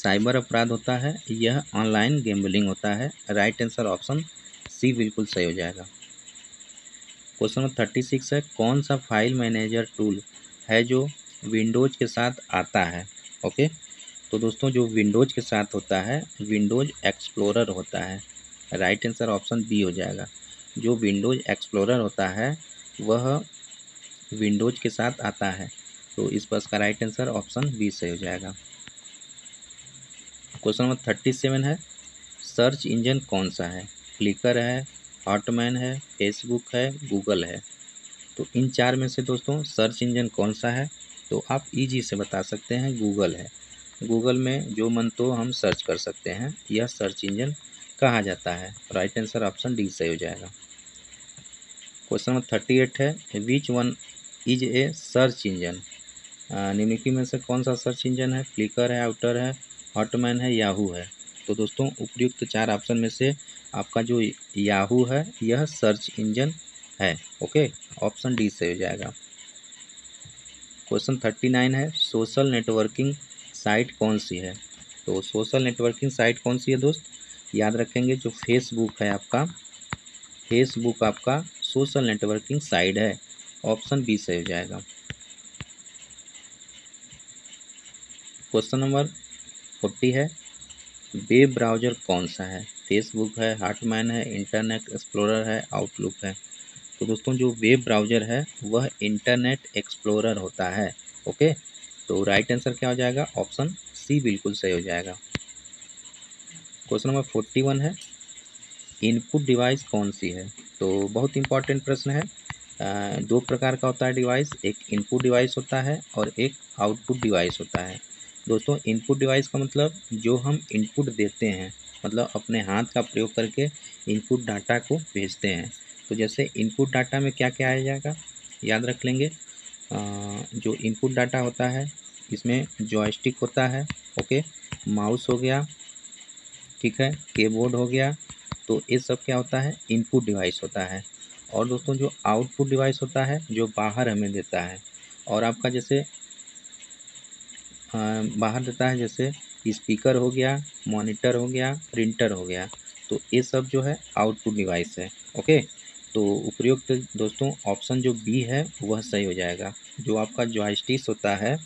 साइबर अपराध होता है यह ऑनलाइन गैम्बलिंग होता है। राइट आंसर ऑप्शन सी बिल्कुल सही हो जाएगा। क्वेश्चन नंबर थर्टी सिक्स है कौन सा फाइल मैनेजर टूल है जो विंडोज़ के साथ आता है। ओके तो दोस्तों जो विंडोज़ के साथ होता है विंडोज़ एक्सप्लोरर होता है। राइट आंसर ऑप्शन बी हो जाएगा। जो विंडोज़ एक्सप्लोरर होता है वह विंडोज़ के साथ आता है, तो इस पर इसका राइट आंसर ऑप्शन बी सही हो जाएगा। क्वेश्चन नंबर थर्टी सेवन है सर्च इंजन कौन सा है। क्लिकर है, हॉटमेल है, फेसबुक है, गूगल है। तो इन चार में से दोस्तों सर्च इंजन कौन सा है, तो आप इजी से बता सकते हैं गूगल है। गूगल में जो मन तो हम सर्च कर सकते हैं, यह सर्च इंजन कहा जाता है। राइट आंसर ऑप्शन डी सही हो जाएगा। क्वेश्चन नंबर थर्टी एट है which one is a search engine. निम्नलिखित में से कौन सा सर्च इंजन है। क्लिकर है, आउटर है, हॉटमेल है, याहू है। तो दोस्तों उपयुक्त चार ऑप्शन में से आपका जो याहू है यह सर्च इंजन है। ओके ऑप्शन डी सही हो जाएगा। क्वेश्चन थर्टी नाइन है सोशल नेटवर्किंग साइट कौन सी है। तो सोशल नेटवर्किंग साइट कौन सी है दोस्त, याद रखेंगे जो फेसबुक है आपका, फेसबुक आपका सोशल नेटवर्किंग साइट है। ऑप्शन बी सही हो जाएगा। क्वेश्चन नंबर फोर्टी है वेब ब्राउज़र कौन सा है। फेसबुक है, हॉटमेल है, इंटरनेट एक्सप्लोरर है, आउटलुक है। तो दोस्तों जो वेब ब्राउज़र है वह इंटरनेट एक्सप्लोरर होता है। ओके तो राइट आंसर क्या हो जाएगा, ऑप्शन सी बिल्कुल सही हो जाएगा। क्वेश्चन नंबर फोर्टी वन है इनपुट डिवाइस कौन सी है। तो बहुत इंपॉर्टेंट प्रश्न है। आ, दो प्रकार का होता है डिवाइस, एक इनपुट डिवाइस होता है और एक आउटपुट डिवाइस होता है। दोस्तों इनपुट डिवाइस का मतलब जो हम इनपुट देते हैं, मतलब अपने हाथ का प्रयोग करके इनपुट डाटा को भेजते हैं। तो जैसे इनपुट डाटा में क्या क्या आया जाएगा, याद रख लेंगे। आ, जो इनपुट डाटा होता है इसमें जॉयस्टिक होता है, ओके, माउस हो गया, ठीक है, कीबोर्ड हो गया। तो ये सब क्या होता है, इनपुट डिवाइस होता है। और दोस्तों जो आउटपुट डिवाइस होता है जो बाहर हमें देता है, और आपका जैसे बाहर देता है जैसे स्पीकर हो गया, मॉनिटर हो गया, प्रिंटर हो गया। तो ये सब जो है आउटपुट डिवाइस है। ओके तो उपयुक्त दोस्तों ऑप्शन जो बी है वह सही हो जाएगा। जो आपका जॉयस्टिक होता है,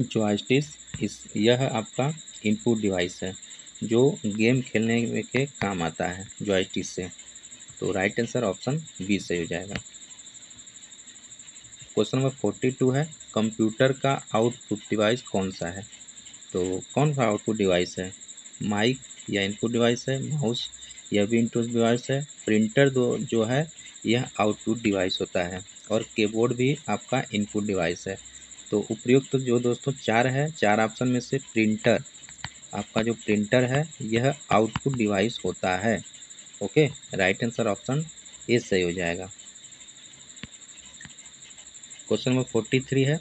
जॉयस्टिक इस यह आपका इनपुट डिवाइस है जो गेम खेलने में के काम आता है जॉयस्टिक से। तो राइट आंसर ऑप्शन बी सही हो जाएगा। क्वेश्चन नंबर फोर्टी टू है कंप्यूटर का आउटपुट डिवाइस कौन सा है। तो कौन सा आउटपुट डिवाइस है, माइक या इनपुट डिवाइस है, माउस यह भी इनपुट डिवाइस है, प्रिंटर दो जो है यह आउटपुट डिवाइस होता है, और कीबोर्ड भी आपका इनपुट डिवाइस है। तो उपयुक्त जो दोस्तों चार है, चार ऑप्शन में से प्रिंटर, आपका जो प्रिंटर है यह आउटपुट डिवाइस होता है। Okay right answer option A सही हो जाएगा। क्वेश्चन नंबर फोर्टी थ्री है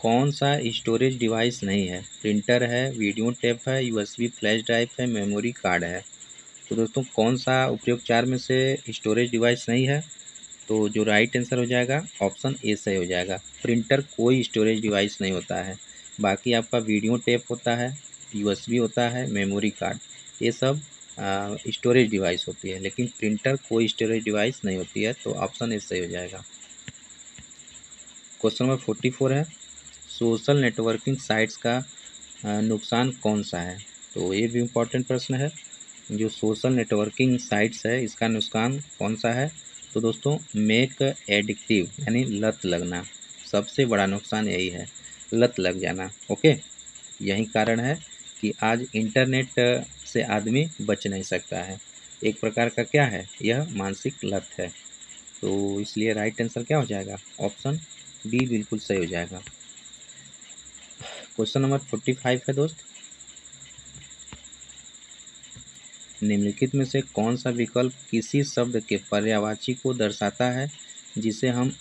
कौन सा स्टोरेज डिवाइस नहीं है। प्रिंटर है, वीडियो टेप है, यूएसबी फ्लैश ड्राइव है, मेमोरी कार्ड है। तो दोस्तों कौन सा उपयुक्त चार में से स्टोरेज डिवाइस नहीं है, तो जो राइट आंसर हो जाएगा ऑप्शन ए सही हो जाएगा। प्रिंटर कोई स्टोरेज डिवाइस नहीं होता है, बाकी आपका वीडियो टेप होता है, यूएसबी होता है, मेमोरी कार्ड, ये सब स्टोरेज डिवाइस होती है, लेकिन प्रिंटर कोई स्टोरेज डिवाइस नहीं होती है। तो ऑप्शन ए सही हो जाएगा। क्वेश्चन नंबर फोर्टी फोर है सोशल नेटवर्किंग साइट्स का नुकसान कौन सा है। तो ये भी इम्पोर्टेंट प्रश्न है। जो सोशल नेटवर्किंग साइट्स है इसका नुकसान कौन सा है। तो दोस्तों मेक एडिक्टिव यानी लत लगना, सबसे बड़ा नुकसान यही है, लत लग जाना। ओके यही कारण है कि आज इंटरनेट से आदमी बच नहीं सकता है। एक प्रकार का क्या है, यह मानसिक लत है। तो इसलिए राइट आंसर क्या हो जाएगा, ऑप्शन बी बिल्कुल सही हो जाएगा। क्वेश्चन नंबर फोर्टी फाइव है दोस्त, निम्नलिखित में से कौन सा विकल्प किसी शब्द के पर्यायवाची को दर्शाता है जिसे हम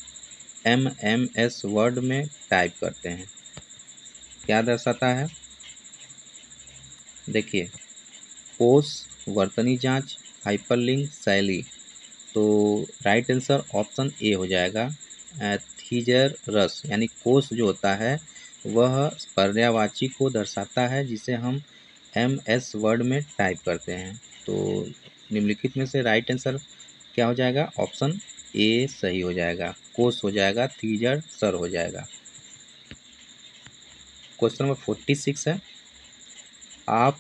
एम एम एस वर्ड में टाइप करते हैं। क्या दर्शाता है, देखिए कोश, वर्तनी जांच, हाइपरलिंक, शैली। तो राइट आंसर ऑप्शन ए हो जाएगा, थीजर रस। यानी कोश जो होता है वह पर्यायवाची को दर्शाता है जिसे हम एम एस वर्ड में टाइप करते हैं। तो निम्नलिखित में से राइट आंसर क्या हो जाएगा, ऑप्शन ए सही हो जाएगा, कोस हो जाएगा, थीजर सर हो जाएगा। क्वेश्चन नंबर फोर्टी सिक्स है, आप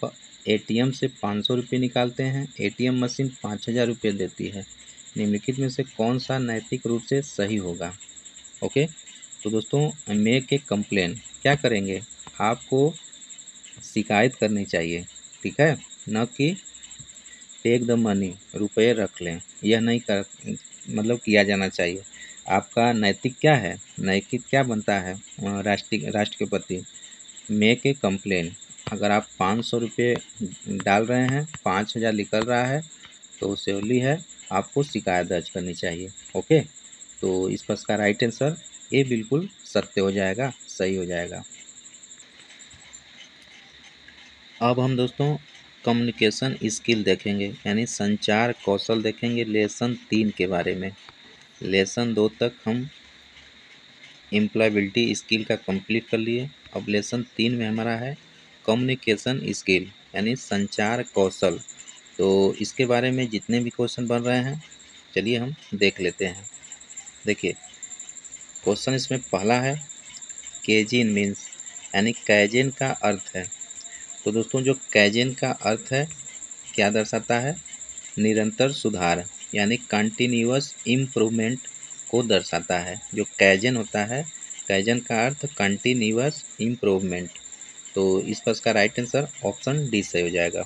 एटीएम से पाँच सौ रुपये निकालते हैं, एटीएम मशीन पाँच हज़ार रुपये देती है, निम्नलिखित में से कौन सा नैतिक रूप से सही होगा। ओके, तो दोस्तों मेक ए कंप्लेन, क्या करेंगे, आपको शिकायत करनी चाहिए, ठीक है, न कि टेक द मनी, रुपये रख लें, यह नहीं कर मतलब किया जाना चाहिए। आपका नैतिक क्या है, नैतिक क्या बनता है राष्ट्रीय राष्ट्र के प्रति, मेक ए कंप्लेन। अगर आप पाँच सौ रुपये डाल रहे हैं, पाँच हज़ार निकल रहा है, तो सेवली है, आपको शिकायत दर्ज करनी चाहिए। ओके, तो इस पर इसका राइट आंसर ये बिल्कुल सत्य हो जाएगा, सही हो जाएगा। अब हम दोस्तों कम्युनिकेशन स्किल देखेंगे, यानी संचार कौशल देखेंगे, लेसन तीन के बारे में। लेसन दो तक हम एम्प्लॉयबिलिटी स्किल का कंप्लीट कर लिए। अब लेसन तीन में हमारा है कम्युनिकेशन स्किल यानी संचार कौशल। तो इसके बारे में जितने भी क्वेश्चन बन रहे हैं चलिए हम देख लेते हैं। देखिए क्वेश्चन इसमें पहला है कैजिन मीन्स, यानी कैजिन का अर्थ है। तो दोस्तों जो कैजिन का अर्थ है क्या दर्शाता है, निरंतर सुधार यानी कंटिन्यूअस इम्प्रूवमेंट को दर्शाता है। जो कैजिन होता है, कैजिन का अर्थ कंटिन्यूअस इम्प्रूवमेंट। तो इस पर इसका राइट आंसर ऑप्शन डी सही हो जाएगा।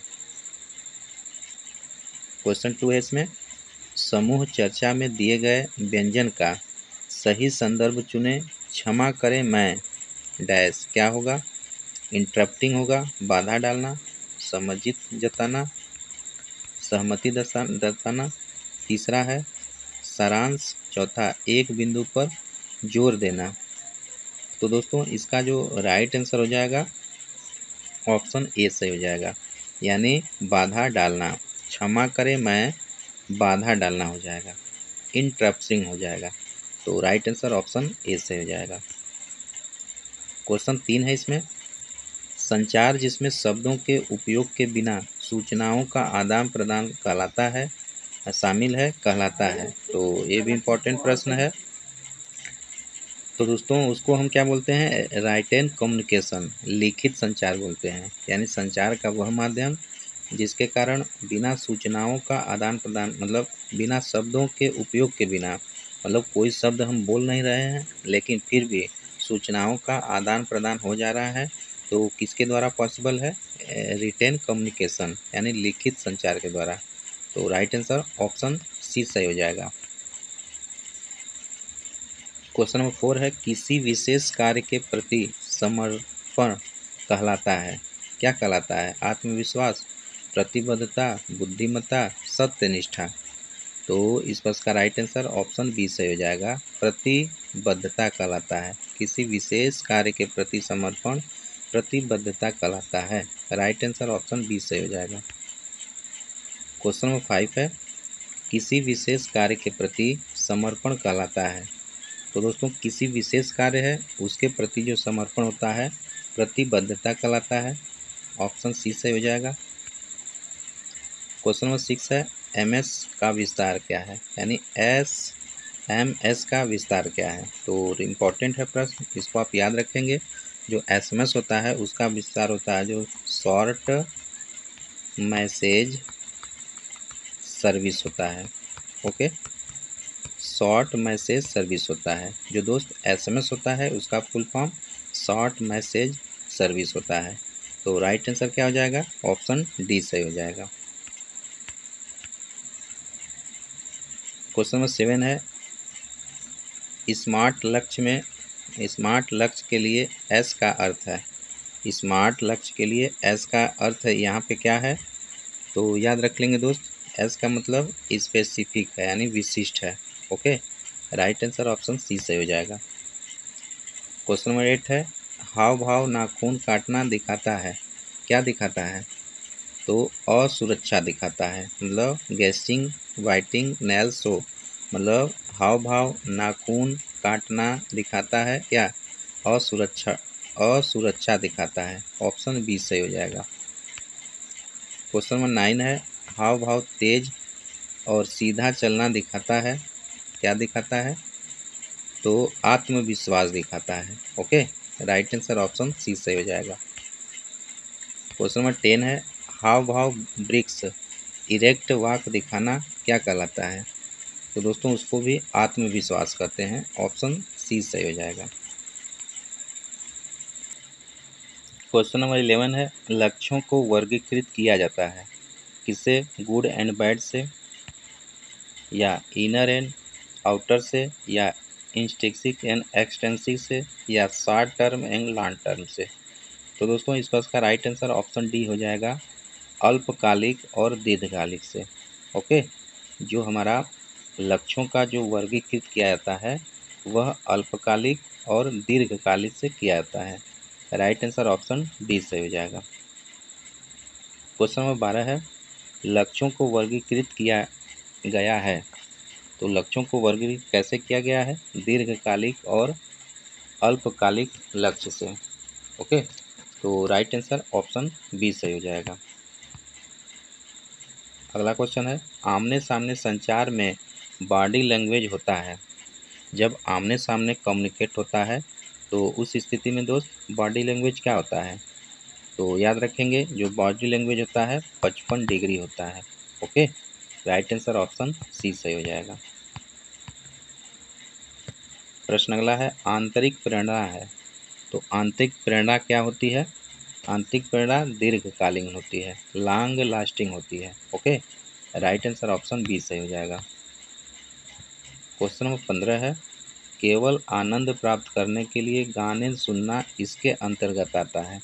क्वेश्चन टू है इसमें, समूह चर्चा में दिए गए व्यंजन का सही संदर्भ चुनें, क्षमा करें मैं डैश क्या होगा, इंटरप्टिंग होगा, बाधा डालना, समझित जताना, सहमति दर्शाना, तीसरा है सारांश, चौथा एक बिंदु पर जोर देना। तो दोस्तों इसका जो राइट आंसर हो जाएगा ऑप्शन ए सही हो जाएगा, यानी बाधा डालना, क्षमा करें मैं बाधा डालना हो जाएगा, इंटरप्टिंग हो जाएगा। तो राइट आंसर ऑप्शन ए सही हो जाएगा। क्वेश्चन तीन है इसमें, संचार जिसमें शब्दों के उपयोग के बिना सूचनाओं का आदान प्रदान कहलाता है शामिल है कहलाता है। तो ये भी इम्पोर्टेंट प्रश्न है। तो दोस्तों उसको हम क्या बोलते हैं, राइटन कम्युनिकेशन, लिखित संचार बोलते हैं। यानी संचार का वह माध्यम जिसके कारण बिना सूचनाओं का आदान प्रदान, मतलब बिना शब्दों के उपयोग के बिना, मतलब कोई शब्द हम बोल नहीं रहे हैं लेकिन फिर भी सूचनाओं का आदान प्रदान हो जा रहा है। तो किसके द्वारा पॉसिबल है, रिटेन कम्युनिकेशन यानी लिखित संचार के द्वारा। तो राइट आंसर ऑप्शन सी सही हो जाएगा। क्वेश्चन नंबर फोर है, किसी विशेष कार्य के प्रति समर्पण कहलाता है, क्या कहलाता है, आत्मविश्वास, प्रतिबद्धता, बुद्धिमत्ता, सत्यनिष्ठा। तो इस पर इसका राइट आंसर ऑप्शन बी सही हो जाएगा, प्रतिबद्धता कहलाता है। किसी विशेष कार्य के प्रति समर्पण प्रतिबद्धता कहलाता है, राइट आंसर ऑप्शन बी सही हो जाएगा। क्वेश्चन नंबर फाइव है, किसी विशेष कार्य के प्रति समर्पण कहलाता है। तो दोस्तों किसी विशेष कार्य है उसके प्रति जो समर्पण होता है प्रतिबद्धता कहलाता है, ऑप्शन सी सही हो जाएगा। क्वेश्चन नंबर सिक्स है, एमएस का विस्तार क्या है, यानी एस एम एस का विस्तार क्या है। तो इम्पॉर्टेंट है प्रश्न, इसको आप याद रखेंगे। जो एस एम एस होता है उसका विस्तार होता है जो शॉर्ट मैसेज सर्विस होता है। ओके, शॉर्ट मैसेज सर्विस होता है। जो दोस्त एस एम एस होता है उसका full form short message service होता है। तो राइट आंसर क्या हो जाएगा, ऑप्शन डी सही हो जाएगा। क्वेश्चन नंबर सेवन है स्मार्ट लक्ष्य में, स्मार्ट लक्ष्य के लिए एस का अर्थ है, स्मार्ट लक्ष्य के लिए एस का अर्थ है यहाँ पे क्या है तो याद रख लेंगे दोस्त, एस का मतलब स्पेसिफिक है यानी विशिष्ट है। Okay right answer option C सही हो जाएगा। क्वेश्चन नंबर एट है हाव भाव नाखून काटना दिखाता है, क्या दिखाता है तो असुरक्षा दिखाता है, मतलब गैसिंग वाइटिंग नेल शो, मतलब हाव भाव नाखून काटना दिखाता है क्या असुरक्षा, असुरक्षा दिखाता है। ऑप्शन बी सही हो जाएगा। क्वेश्चन नंबर नाइन है हाव भाव तेज और सीधा चलना दिखाता है, क्या दिखाता है तो आत्मविश्वास दिखाता है। Okay right answer option C सही हो जाएगा। क्वेश्चन नंबर टेन है हाव भाव ब्रिक्स इरेक्ट वाक दिखाना क्या कहलाता है तो दोस्तों उसको भी आत्मविश्वास कहते हैं। ऑप्शन सी सही हो जाएगा। क्वेश्चन नंबर इलेवन है लक्ष्यों को वर्गीकृत किया जाता है किससे, गुड एंड बैड से या इनर एंड आउटर से या इंस्ट्रिंसिक एंड एक्सट्रिंसिक से या short term and long term से तो दोस्तों इस पर इसका राइट आंसर ऑप्शन डी हो जाएगा, अल्पकालिक और दीर्घकालिक से। ओके जो हमारा लक्ष्यों का जो वर्गीकृत किया जाता है वह अल्पकालिक और दीर्घकालिक से किया जाता है। राइट आंसर ऑप्शन डी सही हो जाएगा। क्वेश्चन नंबर बारह है लक्ष्यों को वर्गीकृत किया गया है तो लक्ष्यों को वर्गीकृत कैसे किया गया है, दीर्घकालिक और अल्पकालिक लक्ष्य से। ओके तो राइट आंसर ऑप्शन बी सही हो जाएगा। अगला क्वेश्चन है आमने सामने संचार में बॉडी लैंग्वेज होता है, जब आमने सामने कम्युनिकेट होता है तो उस स्थिति में दोस्त बॉडी लैंग्वेज क्या होता है तो याद रखेंगे जो बॉडी लैंग्वेज होता है पचपन डिग्री होता है। Okay right answer option C सही हो जाएगा। प्रश्न अगला है आंतरिक प्रेरणा है तो आंतरिक प्रेरणा क्या होती है, आंतरिक प्रेरणा दीर्घकालीन होती है, लॉन्ग लास्टिंग होती है। Okay right answer option B सही हो जाएगा। क्वेश्चन नंबर पंद्रह है केवल आनंद प्राप्त करने के लिए गाने सुनना इसके अंतर्गत आता है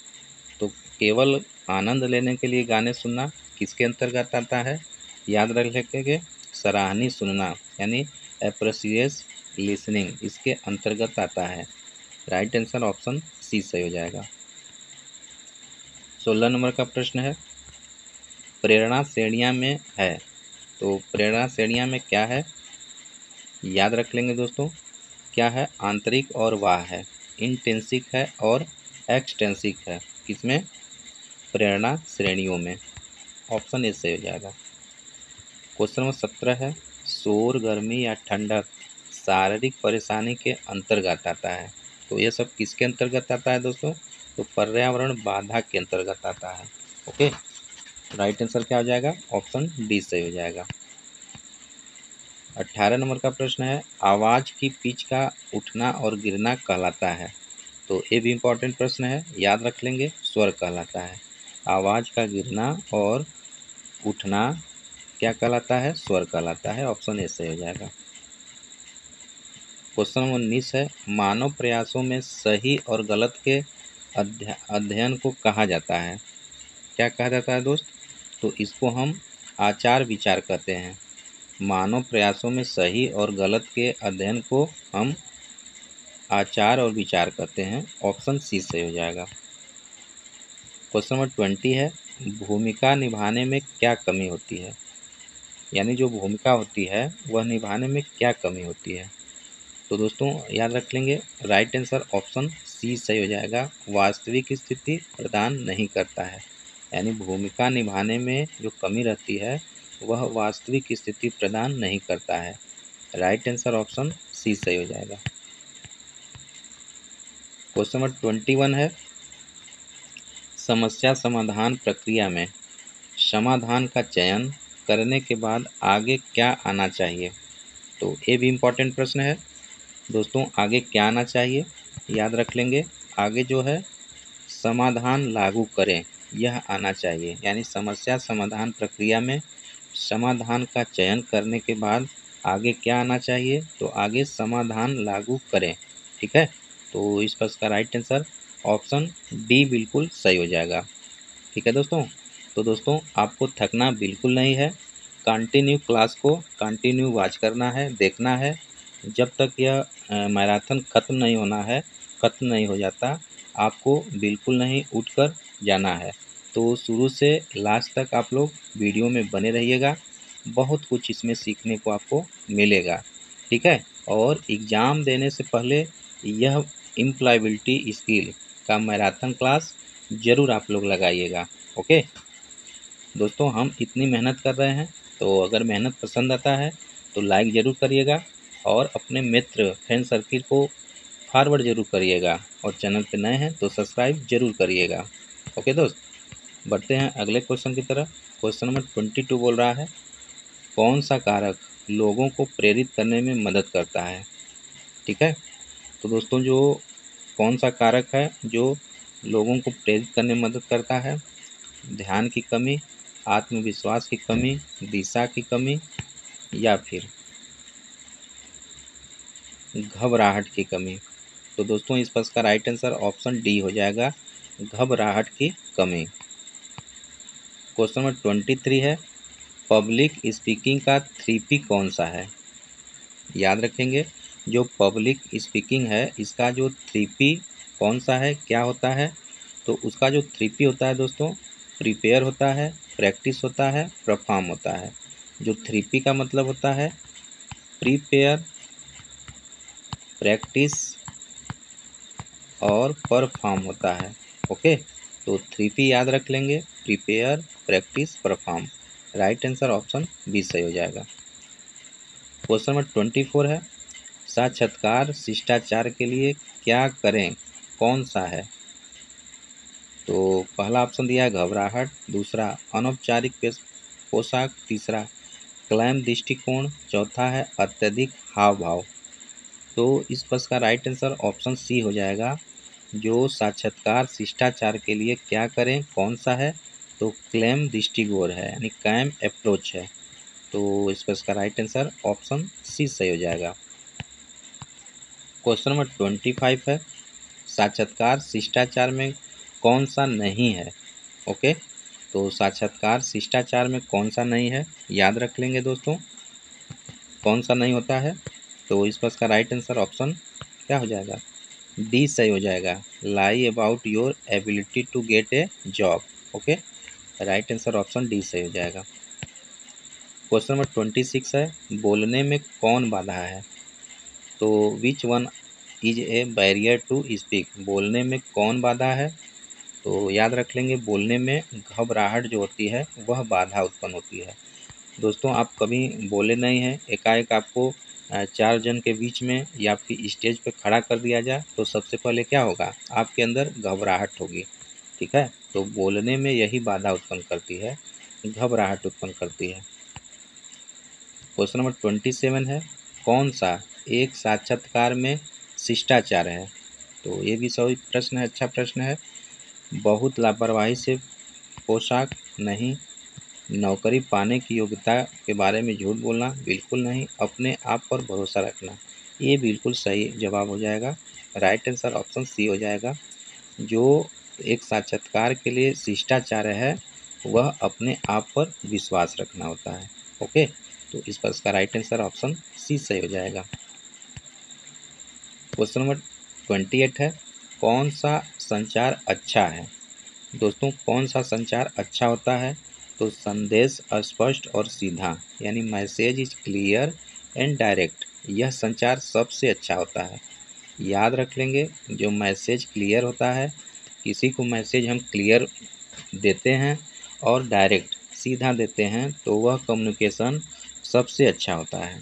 तो केवल आनंद लेने के लिए गाने सुनना किसके अंतर्गत आता है, याद रख लेंगे सराहनीय सुनना यानी एप्रिसिएस लिसनिंग इसके अंतर्गत आता है। राइट आंसर ऑप्शन सी सही हो जाएगा। सोलह नंबर का प्रश्न है प्रेरणा श्रेणियाँ में है तो प्रेरणा श्रेणियाँ में क्या है, याद रख लेंगे दोस्तों क्या है, आंतरिक और वाह है, इंटेंसिक है और एक्सटेंसिक है, किसमें प्रेरणा श्रेणियों में। ऑप्शन ए सही हो जाएगा। क्वेश्चन नंबर सत्रह है शोर गर्मी या ठंडक शारीरिक परेशानी के अंतर्गत आता है तो ये सब किसके अंतर्गत आता है दोस्तों तो पर्यावरण बाधा के अंतर्गत आता है। ओके राइट आंसर क्या हो जाएगा, ऑप्शन डी सही हो जाएगा। अट्ठारह नंबर का प्रश्न है आवाज़ की पिच का उठना और गिरना कहलाता है तो ये भी इम्पोर्टेंट प्रश्न है, याद रख लेंगे स्वर कहलाता है, आवाज़ का गिरना और उठना क्या कहलाता है, स्वर कहलाता है। ऑप्शन ए सही हो जाएगा। क्वेश्चन नंबर उन्नीस है मानव प्रयासों में सही और गलत के अध्ययन को कहा जाता है, क्या कहा जाता है दोस्त तो इसको हम आचार विचार कहते हैं, मानव प्रयासों में सही और गलत के अध्ययन को हम आचार और विचार करते हैं। ऑप्शन सी सही हो जाएगा। क्वेश्चन नंबर ट्वेंटी है भूमिका निभाने में क्या कमी होती है यानी जो भूमिका होती है वह निभाने में क्या कमी होती है तो दोस्तों याद रख लेंगे राइट आंसर ऑप्शन सी सही हो जाएगा, वास्तविक स्थिति प्रदान नहीं करता है यानी भूमिका निभाने में जो कमी रहती है वह वास्तविक स्थिति प्रदान नहीं करता है। राइट आंसर ऑप्शन सी सही हो जाएगा। क्वेश्चन नंबर ट्वेंटी वन है समस्या समाधान प्रक्रिया में समाधान का चयन करने के बाद आगे क्या आना चाहिए तो ये भी इम्पोर्टेंट प्रश्न है दोस्तों, आगे क्या आना चाहिए याद रख लेंगे, आगे जो है समाधान लागू करें यह आना चाहिए यानी समस्या समाधान प्रक्रिया में समाधान का चयन करने के बाद आगे क्या आना चाहिए, तो आगे समाधान लागू करें। ठीक है, तो इस पर इसका राइट आंसर ऑप्शन डी बिल्कुल सही हो जाएगा। ठीक है दोस्तों, तो दोस्तों आपको थकना बिल्कुल नहीं है, कंटिन्यू क्लास को कंटिन्यू वॉच करना है, देखना है, जब तक यह मैराथन ख़त्म नहीं होना है, ख़त्म नहीं हो जाता, आपको बिल्कुल नहीं उठकर जाना है। तो शुरू से लास्ट तक आप लोग वीडियो में बने रहिएगा, बहुत कुछ इसमें सीखने को आपको मिलेगा। ठीक है, और एग्ज़ाम देने से पहले यह एम्प्लॉयबिलिटी स्किल का मैराथन क्लास ज़रूर आप लोग लगाइएगा। ओके दोस्तों, हम इतनी मेहनत कर रहे हैं, तो अगर मेहनत पसंद आता है तो लाइक ज़रूर करिएगा और अपने मित्र फ्रेंड सर्किल को फॉरवर्ड ज़रूर करिएगा, और चैनल पे नए हैं तो सब्सक्राइब ज़रूर करिएगा। ओके दोस्त, बढ़ते हैं अगले क्वेश्चन की तरफ। क्वेश्चन नंबर ट्वेंटी टू बोल रहा है, कौन सा कारक लोगों को प्रेरित करने में मदद करता है। ठीक है, तो दोस्तों जो कौन सा कारक है जो लोगों को प्रेरित करने में मदद करता है, ध्यान की कमी, आत्मविश्वास की कमी, दिशा की कमी, या फिर घबराहट की कमी। तो दोस्तों इस पर इसका राइट आंसर ऑप्शन डी हो जाएगा, घबराहट की कमी। क्वेश्चन नंबर ट्वेंटी थ्री है, पब्लिक स्पीकिंग का थ्री पी कौन सा है। याद रखेंगे, जो पब्लिक स्पीकिंग है इसका जो थ्री पी कौन सा है, क्या होता है, तो उसका जो थ्री पी होता है दोस्तों, प्रिपेयर होता है, प्रैक्टिस होता है, परफॉर्म होता है। जो थ्री पी का मतलब होता है प्रिपेयर, प्रैक्टिस और परफॉर्म होता है। ओके, तो थ्री पी याद रख लेंगे, prepare, practice, perform. Right answer option B सही हो जाएगा। क्वेश्चन नंबर ट्वेंटी फोर है, साक्षात्कार शिष्टाचार के लिए क्या करें, कौन सा है। तो पहला ऑप्शन दिया है घबराहट, दूसरा अनौपचारिक पोशाक, तीसरा क्लेम दृष्टिकोण, चौथा है अत्यधिक हाव भाव। तो इस प्रश्न का राइट आंसर ऑप्शन सी हो जाएगा, जो साक्षात्कार शिष्टाचार के लिए क्या करें कौन सा है, तो क्लेम दृष्टिकोण है, यानी क्लेम अप्रोच है। तो इस प्रश्न का राइट आंसर ऑप्शन सी सही हो जाएगा। क्वेश्चन नंबर ट्वेंटी फाइव है, साक्षात्कार शिष्टाचार में कौन सा नहीं है। ओके, तो साक्षात्कार शिष्टाचार में कौन सा नहीं है, याद रख लेंगे दोस्तों, कौन सा नहीं होता है। तो इस पर इसका राइट आंसर ऑप्शन क्या हो जाएगा, डी सही हो जाएगा, lie about your ability to get a job. Okay, right answer option D सही हो जाएगा। क्वेश्चन नंबर ट्वेंटी सिक्स है, बोलने में कौन बाधा है। तो which one is a barrier to speak, बोलने में कौन बाधा है, तो याद रख लेंगे, बोलने में घबराहट जो होती है वह बाधा उत्पन्न होती है। दोस्तों आप कभी बोले नहीं हैं, एकाएक आपको चार जन के बीच में या फिर स्टेज पर खड़ा कर दिया जाए, तो सबसे पहले क्या होगा, आपके अंदर घबराहट होगी। ठीक है, तो बोलने में यही बाधा उत्पन्न करती है, घबराहट उत्पन्न करती है। क्वेश्चन नंबर ट्वेंटी सेवन है, कौन सा एक साक्षात्कार में शिष्टाचार है। तो ये भी सही प्रश्न है, अच्छा प्रश्न है। बहुत लापरवाही से पोशाक नहीं, नौकरी पाने की योग्यता के बारे में झूठ बोलना बिल्कुल नहीं, अपने आप पर भरोसा रखना, ये बिल्कुल सही जवाब हो जाएगा। राइट आंसर ऑप्शन सी हो जाएगा, जो एक साक्षात्कार के लिए शिष्टाचार है वह अपने आप पर विश्वास रखना होता है। ओके, तो इस पर इसका राइट आंसर ऑप्शन सी सही हो जाएगा। क्वेश्चन नंबर ट्वेंटी एट है, कौन सा संचार अच्छा है। दोस्तों कौन सा संचार अच्छा होता है, तो संदेश स्पष्ट और सीधा, यानी message is clear and direct, यह संचार सबसे अच्छा होता है। याद रख लेंगे, जो मैसेज क्लियर होता है, किसी को मैसेज हम क्लियर देते हैं और डायरेक्ट सीधा देते हैं, तो वह कम्युनिकेशन सबसे अच्छा होता है।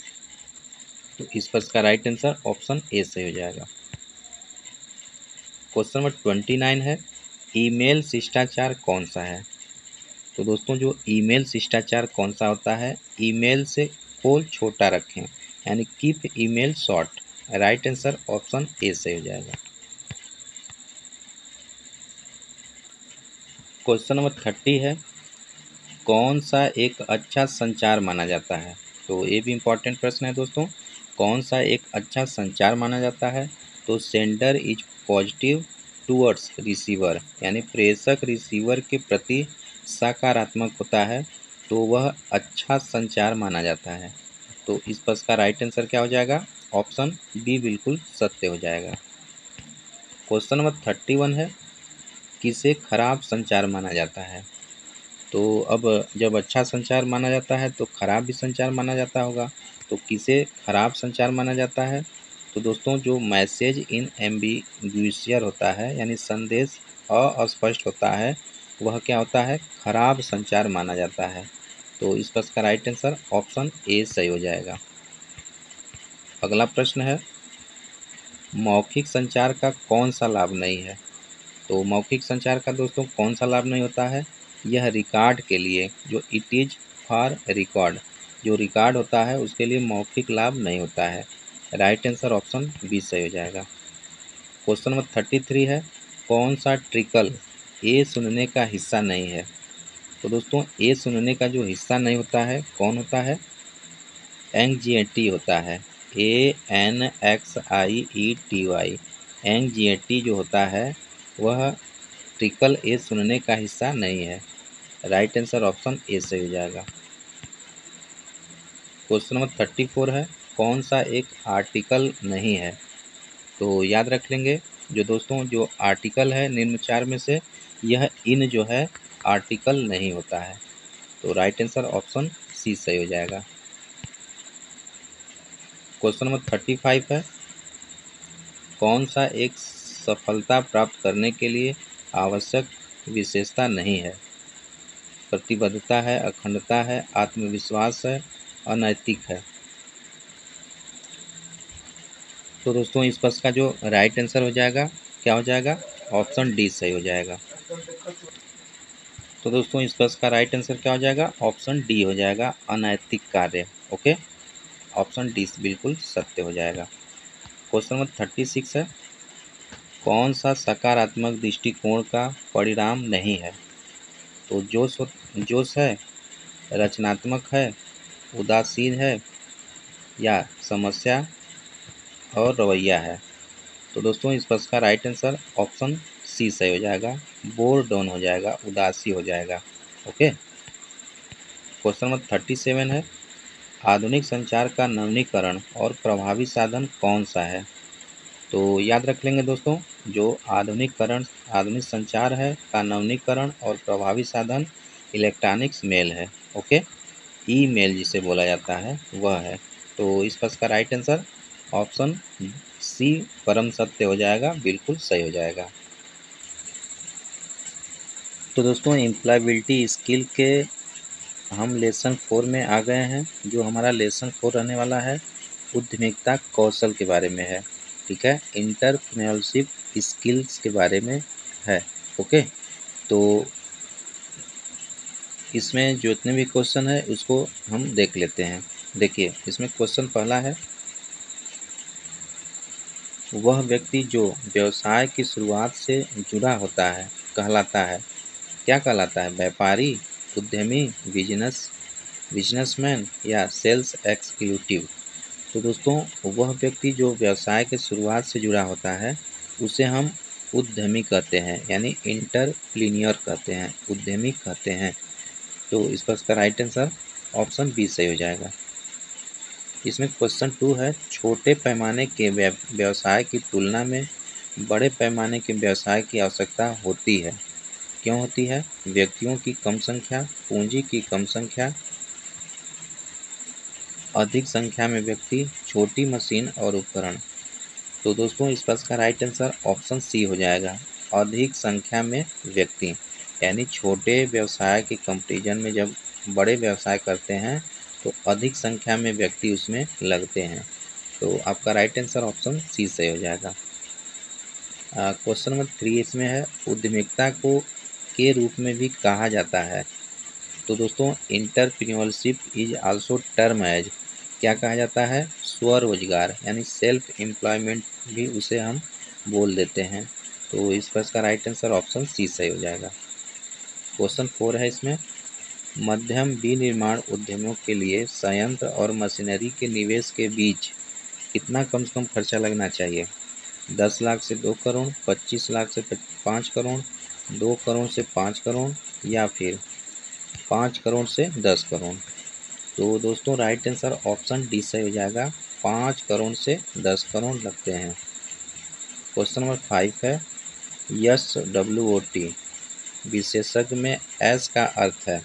तो इस पर इसका राइट आंसर ऑप्शन ए सही हो जाएगा। क्वेश्चन नंबर ट्वेंटी नाइन है, ईमेल शिष्टाचार कौन सा है। तो दोस्तों जो ईमेल शिष्टाचार कौन सा होता है, ईमेल से कॉल छोटा रखें, यानी keep email short. Right answer option A सही हो जाएगा। क्वेश्चन नंबर थर्टी है, कौन सा एक अच्छा संचार माना जाता है। तो ये भी इम्पोर्टेंट प्रश्न है दोस्तों। कौन सा एक अच्छा संचार माना जाता है? तो sender is positive towards receiver, यानी प्रेषक रिसीवर के प्रति सकारात्मक होता है तो वह अच्छा संचार माना जाता है। तो इस प्रश्न का राइट आंसर क्या हो जाएगा? ऑप्शन बी बिल्कुल सत्य हो जाएगा। क्वेश्चन नंबर थर्टी वन है, किसे खराब संचार माना जाता है? तो अब जब अच्छा संचार माना जाता है तो खराब भी संचार माना जाता होगा, तो किसे खराब संचार माना जाता है? तो दोस्तों जो मैसेज इन एम्बिग्यूअस होता है, यानी संदेश अस्पष्ट होता है, वह क्या होता है? खराब संचार माना जाता है। तो इस प्रश्न का राइट आंसर ऑप्शन ए सही हो जाएगा। अगला प्रश्न है, मौखिक संचार का कौन सा लाभ नहीं है? तो मौखिक संचार का दोस्तों कौन सा लाभ नहीं होता है? यह रिकॉर्ड के लिए, जो इट इज़ फॉर रिकॉर्ड, जो रिकॉर्ड होता है उसके लिए मौखिक लाभ नहीं होता है। राइट आंसर ऑप्शन बी सही हो जाएगा। क्वेश्चन नंबर थर्टी थ्री है, कौन सा ट्रिकल ए सुनने का हिस्सा नहीं है? तो दोस्तों ए सुनने का जो हिस्सा नहीं होता है कौन होता है? एंग्जायटी होता है, A N X I E T Y. Anxiety जो होता है वह ट्रिकल ए सुनने का हिस्सा नहीं है। राइट आंसर ऑप्शन ए सही हो जाएगा। क्वेश्चन नंबर थर्टी फोर है, कौन सा एक आर्टिकल नहीं है? तो याद रख लेंगे जो दोस्तों जो आर्टिकल है निम्न चार में से यह इन जो है आर्टिकल नहीं होता है। तो राइट आंसर ऑप्शन सी सही हो जाएगा। क्वेश्चन नंबर थर्टी फाइव है, कौन सा एक सफलता प्राप्त करने के लिए आवश्यक विशेषता नहीं है? प्रतिबद्धता है, अखंडता है, आत्मविश्वास है, अनैतिक है। तो दोस्तों इस प्रश्न का जो राइट आंसर हो जाएगा क्या हो जाएगा? ऑप्शन डी सही हो जाएगा। तो दोस्तों इस प्रश्न का राइट आंसर क्या हो जाएगा? ऑप्शन डी हो जाएगा, अनैतिक कार्य। ओके, ऑप्शन डी बिल्कुल सत्य हो जाएगा। क्वेश्चन नंबर थर्टी सिक्स है, कौन सा सकारात्मक दृष्टिकोण का परिणाम नहीं है? तो जोश जोश है, रचनात्मक है, उदासीन है, या समस्या और रवैया है। तो दोस्तों इस प्रश्न का राइट आंसर ऑप्शन सी सही हो जाएगा, बोर डाउन हो जाएगा, उदासी हो जाएगा। Okay, question number thirty seven है, आधुनिक संचार का नवीनीकरण और प्रभावी साधन कौन सा है? तो याद रख लेंगे दोस्तों जो आधुनिकरण आधुनिक संचार है का नवीनीकरण और प्रभावी साधन इलेक्ट्रॉनिक्स मेल है। ओके, ई मेल जिसे बोला जाता है वह है। तो इस प्रश्न का राइट आंसर ऑप्शन सी परम सत्य हो जाएगा, बिल्कुल सही हो जाएगा। तो दोस्तों एम्प्लॉयबिलिटी स्किल के हम लेसन फोर में आ गए हैं। जो हमारा लेसन फोर रहने वाला है उद्यमिता कौशल के बारे में है, ठीक है, इंटरप्रेन्योरशिप स्किल्स के बारे में है। ओके, तो इसमें जितने भी क्वेश्चन है उसको हम देख लेते हैं। देखिए इसमें क्वेश्चन पहला है, वह व्यक्ति जो व्यवसाय की शुरुआत से जुड़ा होता है कहलाता है, क्या कहलाता है? व्यापारी, उद्यमी, बिजनेस बिजनेसमैन, या सेल्स एक्सिक्यूटिव। तो दोस्तों वह व्यक्ति जो व्यवसाय के शुरुआत से जुड़ा होता है उसे हम उद्यमी कहते हैं, यानी एंटरप्रेन्योर कहते हैं, उद्यमी कहते हैं। तो इस पर इसका राइट आंसर ऑप्शन बी सही हो जाएगा। इसमें क्वेश्चन टू है, छोटे पैमाने के व्यवसाय की तुलना में बड़े पैमाने के व्यवसाय की आवश्यकता होती है। क्यों होती है? व्यक्तियों की कम संख्या, पूंजी की कम संख्या, अधिक संख्या में व्यक्ति, छोटी मशीन और उपकरण। तो दोस्तों इस प्रश्न का राइट आंसर ऑप्शन सी हो जाएगा, अधिक संख्या में व्यक्ति, यानी छोटे व्यवसाय के कंपैरिजन में जब बड़े व्यवसाय करते हैं तो अधिक संख्या में व्यक्ति उसमें लगते हैं। तो आपका राइट आंसर ऑप्शन सी सही हो जाएगा। क्वेश्चन नंबर थ्री इसमें है, उद्यमिता को के रूप में भी कहा जाता है। तो दोस्तों entrepreneurship is also term as, क्या कहा जाता है? स्वरोजगार, यानी सेल्फ एम्प्लॉयमेंट भी उसे हम बोल देते हैं। तो इस प्रश्न का राइट आंसर ऑप्शन सी सही हो जाएगा। क्वेश्चन फोर है इसमें, मध्यम विनिर्माण उद्यमों के लिए संयंत्र और मशीनरी के निवेश के बीच कितना कम से कम खर्चा लगना चाहिए? दस लाख से दो करोड़, पच्चीस लाख से पाँच करोड़, दो करोड़ से पाँच करोड़, या फिर पाँच करोड़ से दस करोड़। तो दोस्तों राइट आंसर ऑप्शन डी सही हो जाएगा, पाँच करोड़ से दस करोड़ लगते हैं। क्वेश्चन नंबर फाइव है यस डब्ल्यू ओ टी विशेषज्ञ में एस का अर्थ है,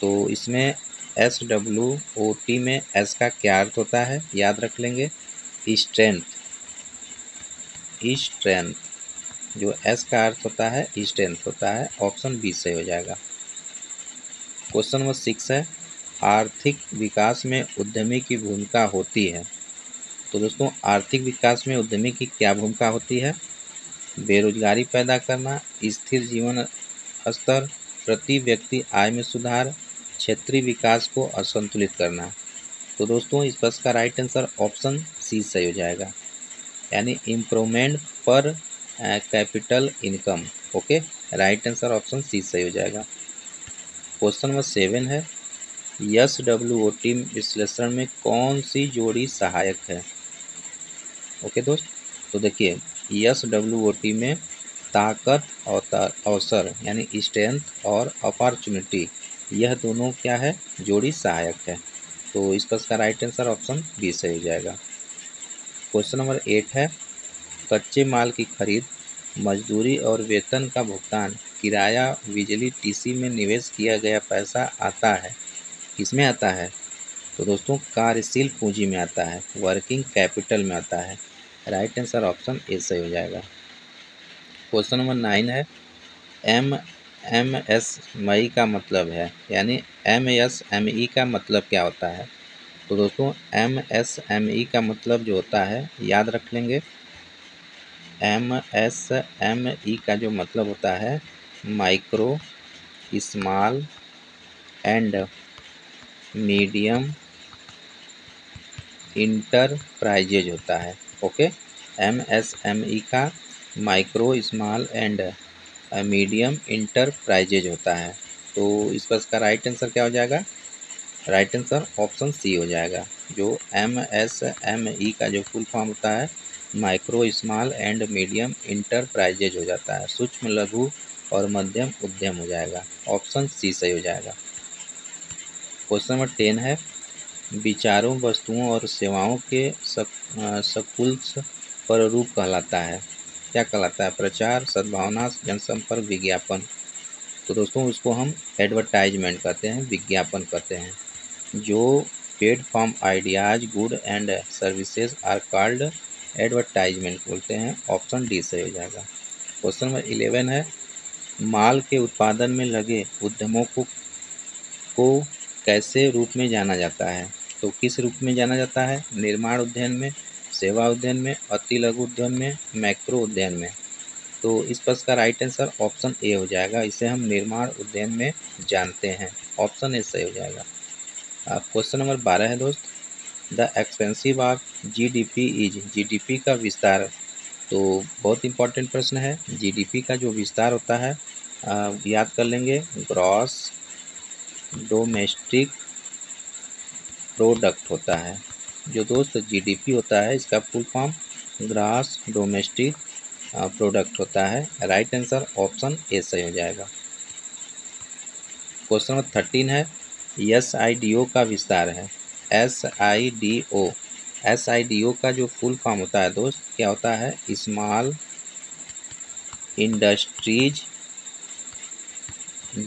तो इसमें एस डब्ल्यू ओ टी में एस का क्या अर्थ होता है? याद रख लेंगे, स्ट्रेंथ। स्ट्रेंथ जो एस का अर्थ होता है स्ट्रेंथ होता है, ऑप्शन बी सही हो जाएगा। क्वेश्चन नंबर सिक्स है आर्थिक विकास में उद्यमी की भूमिका होती है, तो दोस्तों आर्थिक विकास में उद्यमी की क्या भूमिका होती है? बेरोजगारी पैदा करना, स्थिर जीवन स्तर, प्रति व्यक्ति आय में सुधार, क्षेत्रीय विकास को असंतुलित करना। तो दोस्तों इस प्रश्न का राइट आंसर ऑप्शन सी सही हो जाएगा, यानी इम्प्रूवमेंट पर capital income. Okay, right answer option C सही हो जाएगा। क्वेश्चन नंबर सेवन है यस डब्ल्यू ओ टी विश्लेषण में कौन सी जोड़ी सहायक है? ओके दोस्त, तो देखिए यस डब्ल्यू ओ टी में ताकत और अवसर यानी स्ट्रेंथ और अपॉर्चुनिटी, यह दोनों क्या है? जोड़ी सहायक है। तो इस पर इसका राइट आंसर ऑप्शन बी सही हो जाएगा। क्वेश्चन नंबर एट है कच्चे माल की खरीद, मजदूरी और वेतन का भुगतान, किराया, बिजली, टीसी में निवेश किया गया पैसा आता है, किसमें आता है? तो दोस्तों कार्यशील पूंजी में आता है, वर्किंग कैपिटल में आता है। राइट आंसर ऑप्शन ए सही हो जाएगा। क्वेश्चन नंबर नाइन है M M S M E का मतलब है, यानी एम एस एम ई का मतलब क्या होता है? तो दोस्तों एम एस एम ई का मतलब जो होता है, याद रख लेंगे, एम एस एम ई का जो मतलब होता है micro, small and medium enterprises होता है। Okay, M S M E का micro, small and medium enterprises होता है। तो इस पर इसका राइट आंसर क्या हो जाएगा? राइट आंसर ऑप्शन सी हो जाएगा, जो एम एस एम ई का जो फुल फॉर्म होता है micro, small and medium enterprises हो जाता है, सूक्ष्म, लघु और मध्यम उद्यम हो जाएगा। ऑप्शन सी सही हो जाएगा। क्वेश्चन नंबर टेन है विचारों, वस्तुओं और सेवाओं के सकुल्स पर रूप कहलाता है, क्या कहलाता है? प्रचार, सद्भावना, जनसंपर्क, विज्ञापन। तो दोस्तों उसको हम एडवर्टाइजमेंट कहते हैं, विज्ञापन कहते हैं। जो platform ideas, good and services are called advertisement बोलते हैं। ऑप्शन डी सही हो जाएगा। क्वेश्चन नंबर इलेवन है माल के उत्पादन में लगे उद्यमों को, को कैसे रूप में जाना जाता है? तो किस रूप में जाना जाता है? निर्माण उद्यम में, सेवा उद्यम में, अति लघु उद्यम में, मैक्रो उद्यम में। तो इस प्रश्न का राइट आंसर ऑप्शन ए हो जाएगा, इसे हम निर्माण उद्यम में जानते हैं। ऑप्शन ए सही हो जाएगा। अब क्वेश्चन नंबर बारह है दोस्त the expensive of GDP is, GDP का विस्तार। तो बहुत इंपॉर्टेंट प्रश्न है, जीडीपी का जो विस्तार होता है आ, याद कर लेंगे, ग्रॉस डोमेस्टिक प्रोडक्ट होता है। जो दोस्त जीडीपी होता है इसका full form gross domestic product होता है। राइट आंसर ऑप्शन ए सही हो जाएगा। क्वेश्चन नंबर थर्टीन है एस आई डी ओ का विस्तार है, S I D O. S I D O का जो फुल फॉर्म होता है दोस्त क्या होता है? स्मॉल इंडस्ट्रीज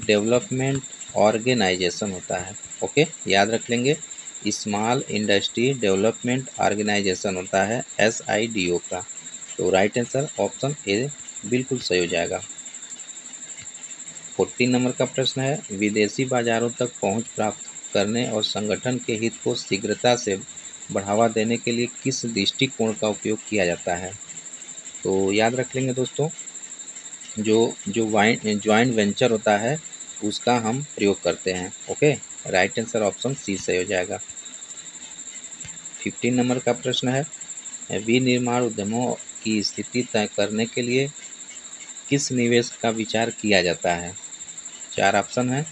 डेवलपमेंट ऑर्गेनाइजेशन होता है। ओके, याद रख लेंगे, स्मॉल इंडस्ट्री डेवलपमेंट ऑर्गेनाइजेशन होता है एस आई डी ओ का। तो राइट आंसर ऑप्शन ए बिल्कुल सही हो जाएगा। फोर्टीन नंबर का प्रश्न है विदेशी बाजारों तक पहुंच प्राप्त करने और संगठन के हित को शीघ्रता से बढ़ावा देने के लिए किस दृष्टिकोण का उपयोग किया जाता है? तो याद रख लेंगे दोस्तों, जो जो ज्वाइंट वेंचर होता है उसका हम प्रयोग करते हैं। Okay, right answer option C सही हो जाएगा। फिफ्टीन नंबर का प्रश्न है विनिर्माण उद्यमों की स्थिति तय करने के लिए किस निवेश का विचार किया जाता है? चार ऑप्शन है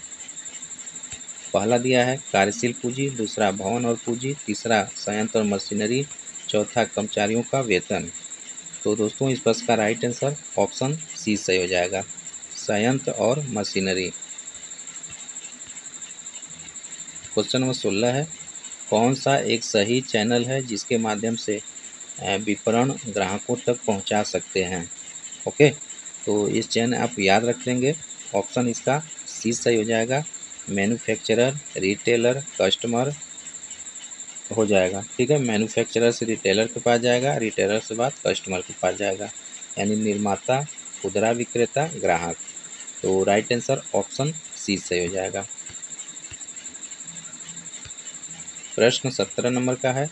पहला दिया है कार्यशील पूंजी, दूसरा भवन और पूंजी, तीसरा संयंत्र और मशीनरी, चौथा कर्मचारियों का वेतन। तो दोस्तों इस प्रश्न का राइट आंसर ऑप्शन सी सही हो जाएगा, संयंत्र और मशीनरी। क्वेश्चन नंबर सोलह है, कौन सा एक सही चैनल है जिसके माध्यम से विपणन ग्राहकों तक पहुंचा सकते हैं। ओके, तो इस चैनल आप याद रख लेंगे, ऑप्शन इसका सी सही हो जाएगा, मैन्युफैक्चरर, रिटेलर, कस्टमर हो जाएगा। ठीक है, मैन्युफैक्चरर से रिटेलर के पास जाएगा, रिटेलर से बाद कस्टमर के पास जाएगा, यानी निर्माता, खुदरा विक्रेता, ग्राहक। तो राइट आंसर ऑप्शन सी सही हो जाएगा। प्रश्न सत्रह नंबर का है,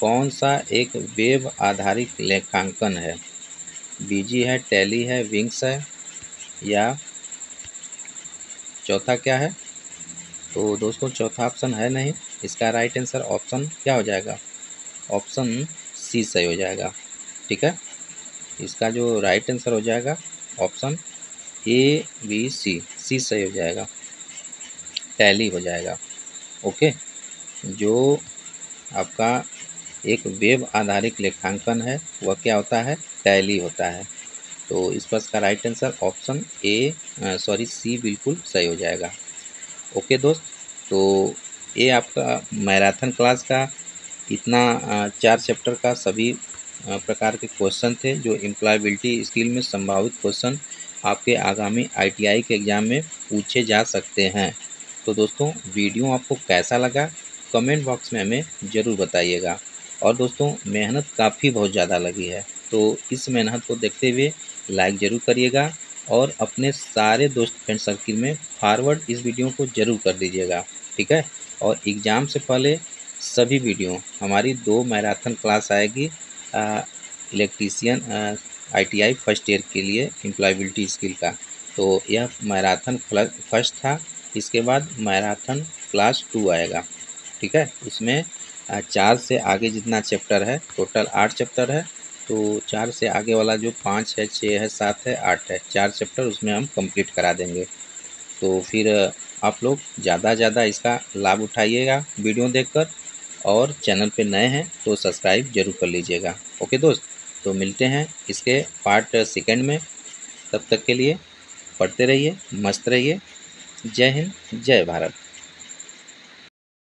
कौन सा एक वेब आधारित लेखांकन है। बीजी है, टैली है, विंग्स है, या चौथा क्या है। तो दोस्तों चौथा ऑप्शन है नहीं, इसका राइट आंसर ऑप्शन क्या हो जाएगा, ऑप्शन सी सही हो जाएगा। ठीक है, इसका जो राइट आंसर हो जाएगा ऑप्शन ए बी सी सी सही हो जाएगा, टैली हो जाएगा। ओके, जो आपका एक वेब आधारित लेखांकन है वह क्या होता है, टैली होता है। तो इस प्रश्न का right answer option A sorry C बिल्कुल सही हो जाएगा। ओके दोस्त, तो ये आपका मैराथन क्लास का इतना चार चैप्टर का सभी प्रकार के क्वेश्चन थे जो एम्प्लॉयबिलिटी स्किल में संभावित क्वेश्चन आपके आगामी आई टी आई के एग्ज़ाम में पूछे जा सकते हैं। तो दोस्तों वीडियो आपको कैसा लगा कमेंट बॉक्स में हमें ज़रूर बताइएगा। और दोस्तों मेहनत काफ़ी बहुत ज़्यादा लगी है, तो इस मेहनत को देखते हुए लाइक ज़रूर करिएगा और अपने सारे दोस्त फ्रेंड सर्किल में फॉरवर्ड इस वीडियो को ज़रूर कर दीजिएगा। ठीक है, और एग्ज़ाम से पहले सभी वीडियो हमारी दो मैराथन क्लास आएगी electrician I T I first year के लिए एम्प्लॉयबिलिटी स्किल का। तो यह मैराथन फर्स्ट था, इसके बाद मैराथन क्लास टू आएगा। ठीक है, उसमें चार से आगे जितना चैप्टर है, टोटल आठ चैप्टर है, तो चार से आगे वाला जो पाँच है, छः है, सात है, आठ है, चार चैप्टर उसमें हम कंप्लीट करा देंगे। तो फिर आप लोग ज़्यादा ज़्यादा इसका लाभ उठाइएगा वीडियो देखकर, और चैनल पे नए हैं तो सब्सक्राइब जरूर कर लीजिएगा। ओके दोस्त, तो मिलते हैं इसके पार्ट सेकेंड में, तब तक के लिए पढ़ते रहिए, मस्त रहिए। जय हिंद, जय भारत।